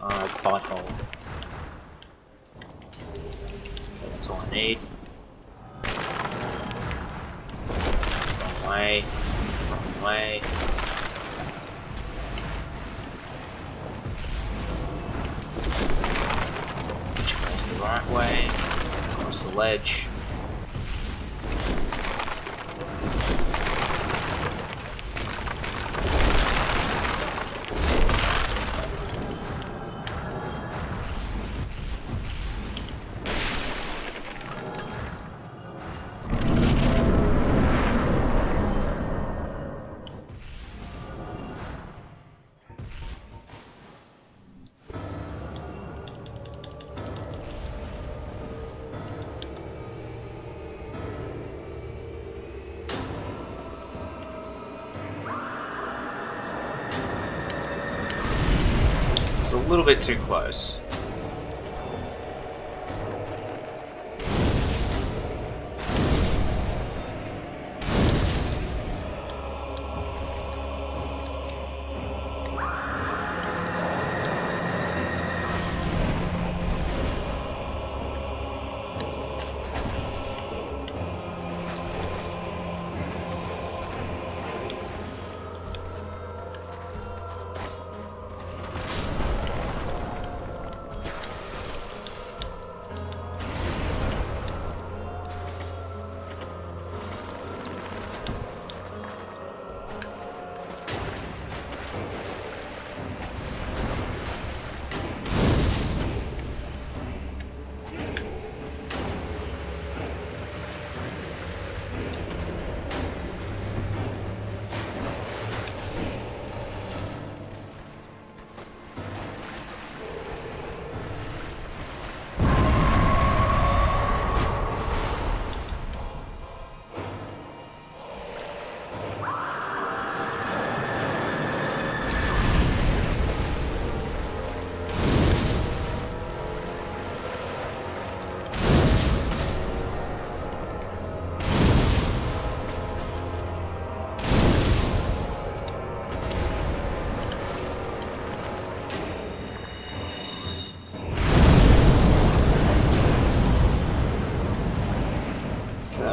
Uh, bite hole. That's all I need. Way, wrong way. Across the right way, across the ledge. It's a little bit too close.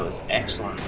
Was excellent.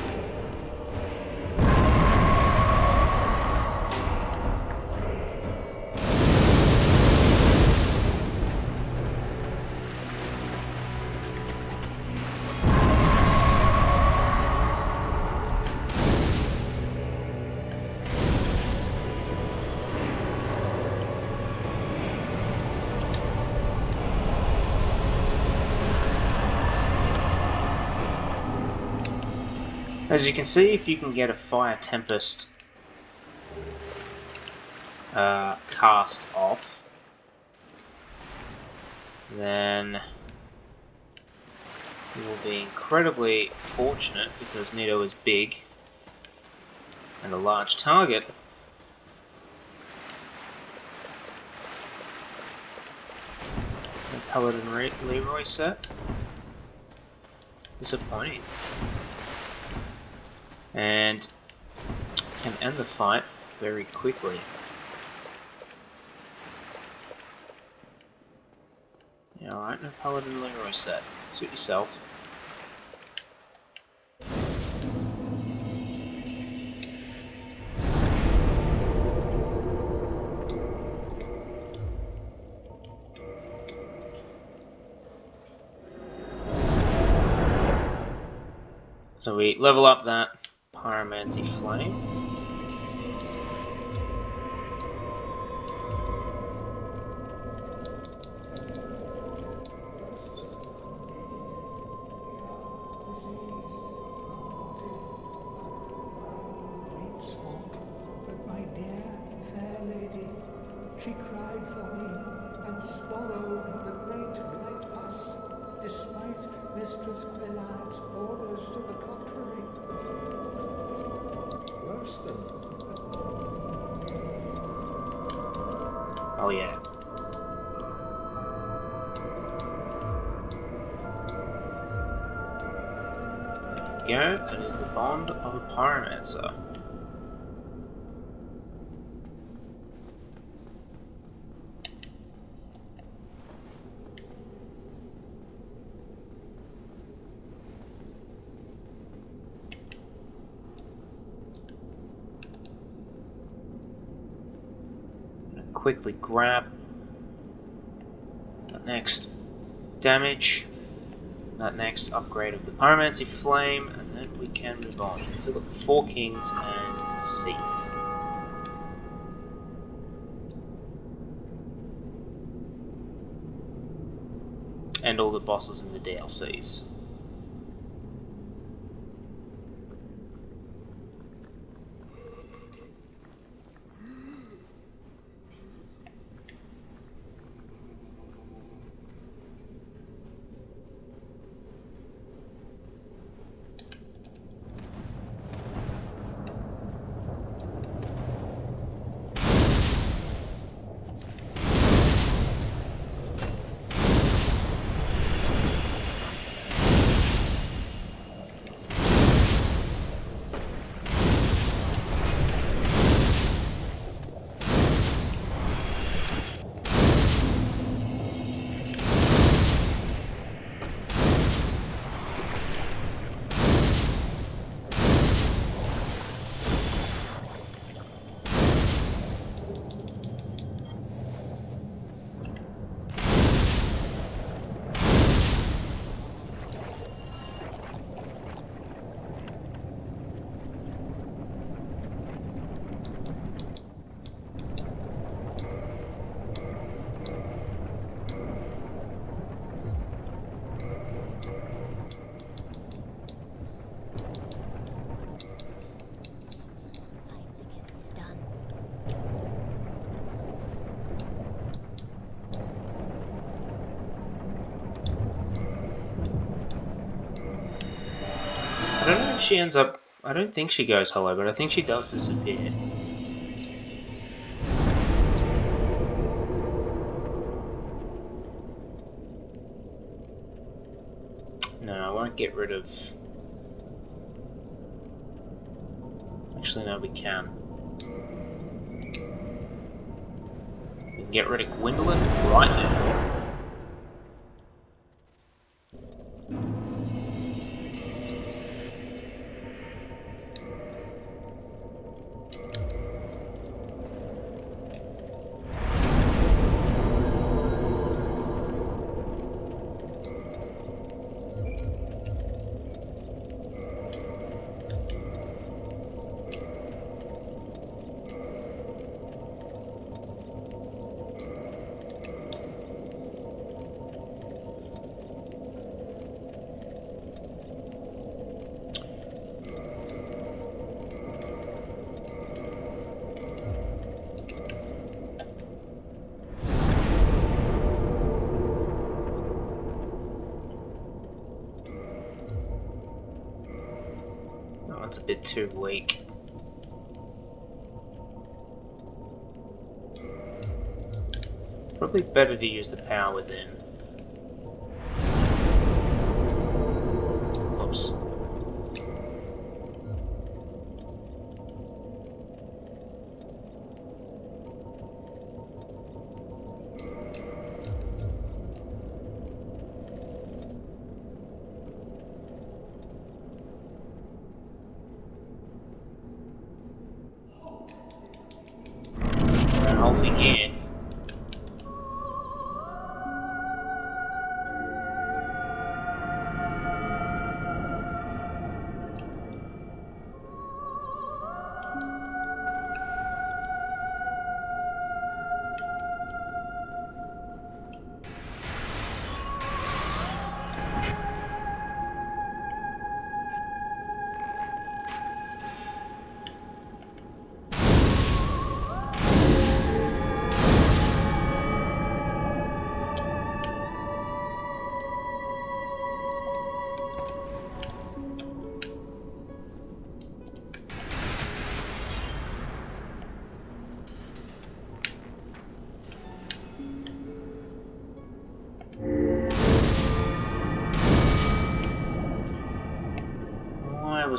As you can see, if you can get a Fire Tempest uh, cast off, then you will be incredibly fortunate because Nito is big and a large target. The Paladin Leroy set. Disappointing. And can end the fight very quickly. Yeah, alright, no Paladin Leroy set. Suit yourself. So we level up that Pyromancy Flame. Oh yeah. There we go, that is the bond of a pyromancer. Quickly grab that next damage, that next upgrade of the Pyromancy Flame, and then we can move on. So we've got the Four Kings and Seath. And all the bosses in the D L Cs. She ends up, I don't think she goes hello, but I think she does disappear. No, I won't get rid of, actually no, we can. We can get rid of Gwyndolin right now. It's a bit too weak. Probably better to use the power within. Oops. Multi-gear.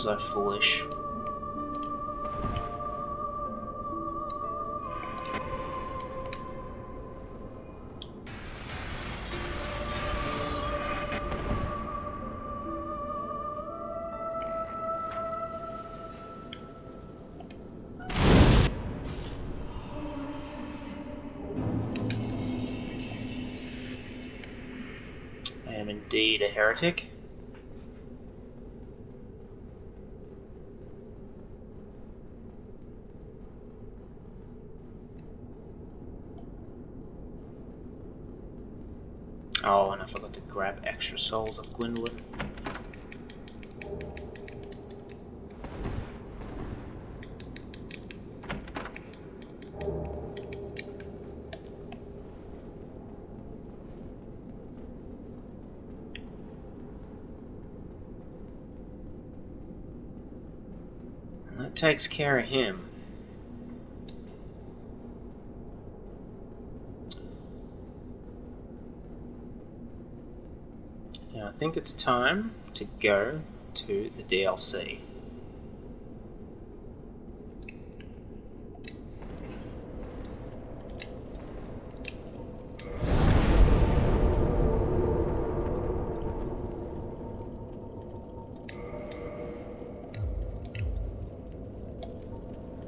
was I foolish? Indeed a heretic. Oh, and I forgot to grab extra souls of Gwyndolin. Takes care of him. Now I think it's time to go to the D L C.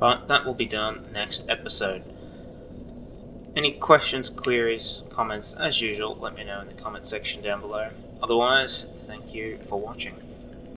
But that will be done next episode. Any questions, queries, comments, as usual, let me know in the comment section down below. Otherwise, thank you for watching.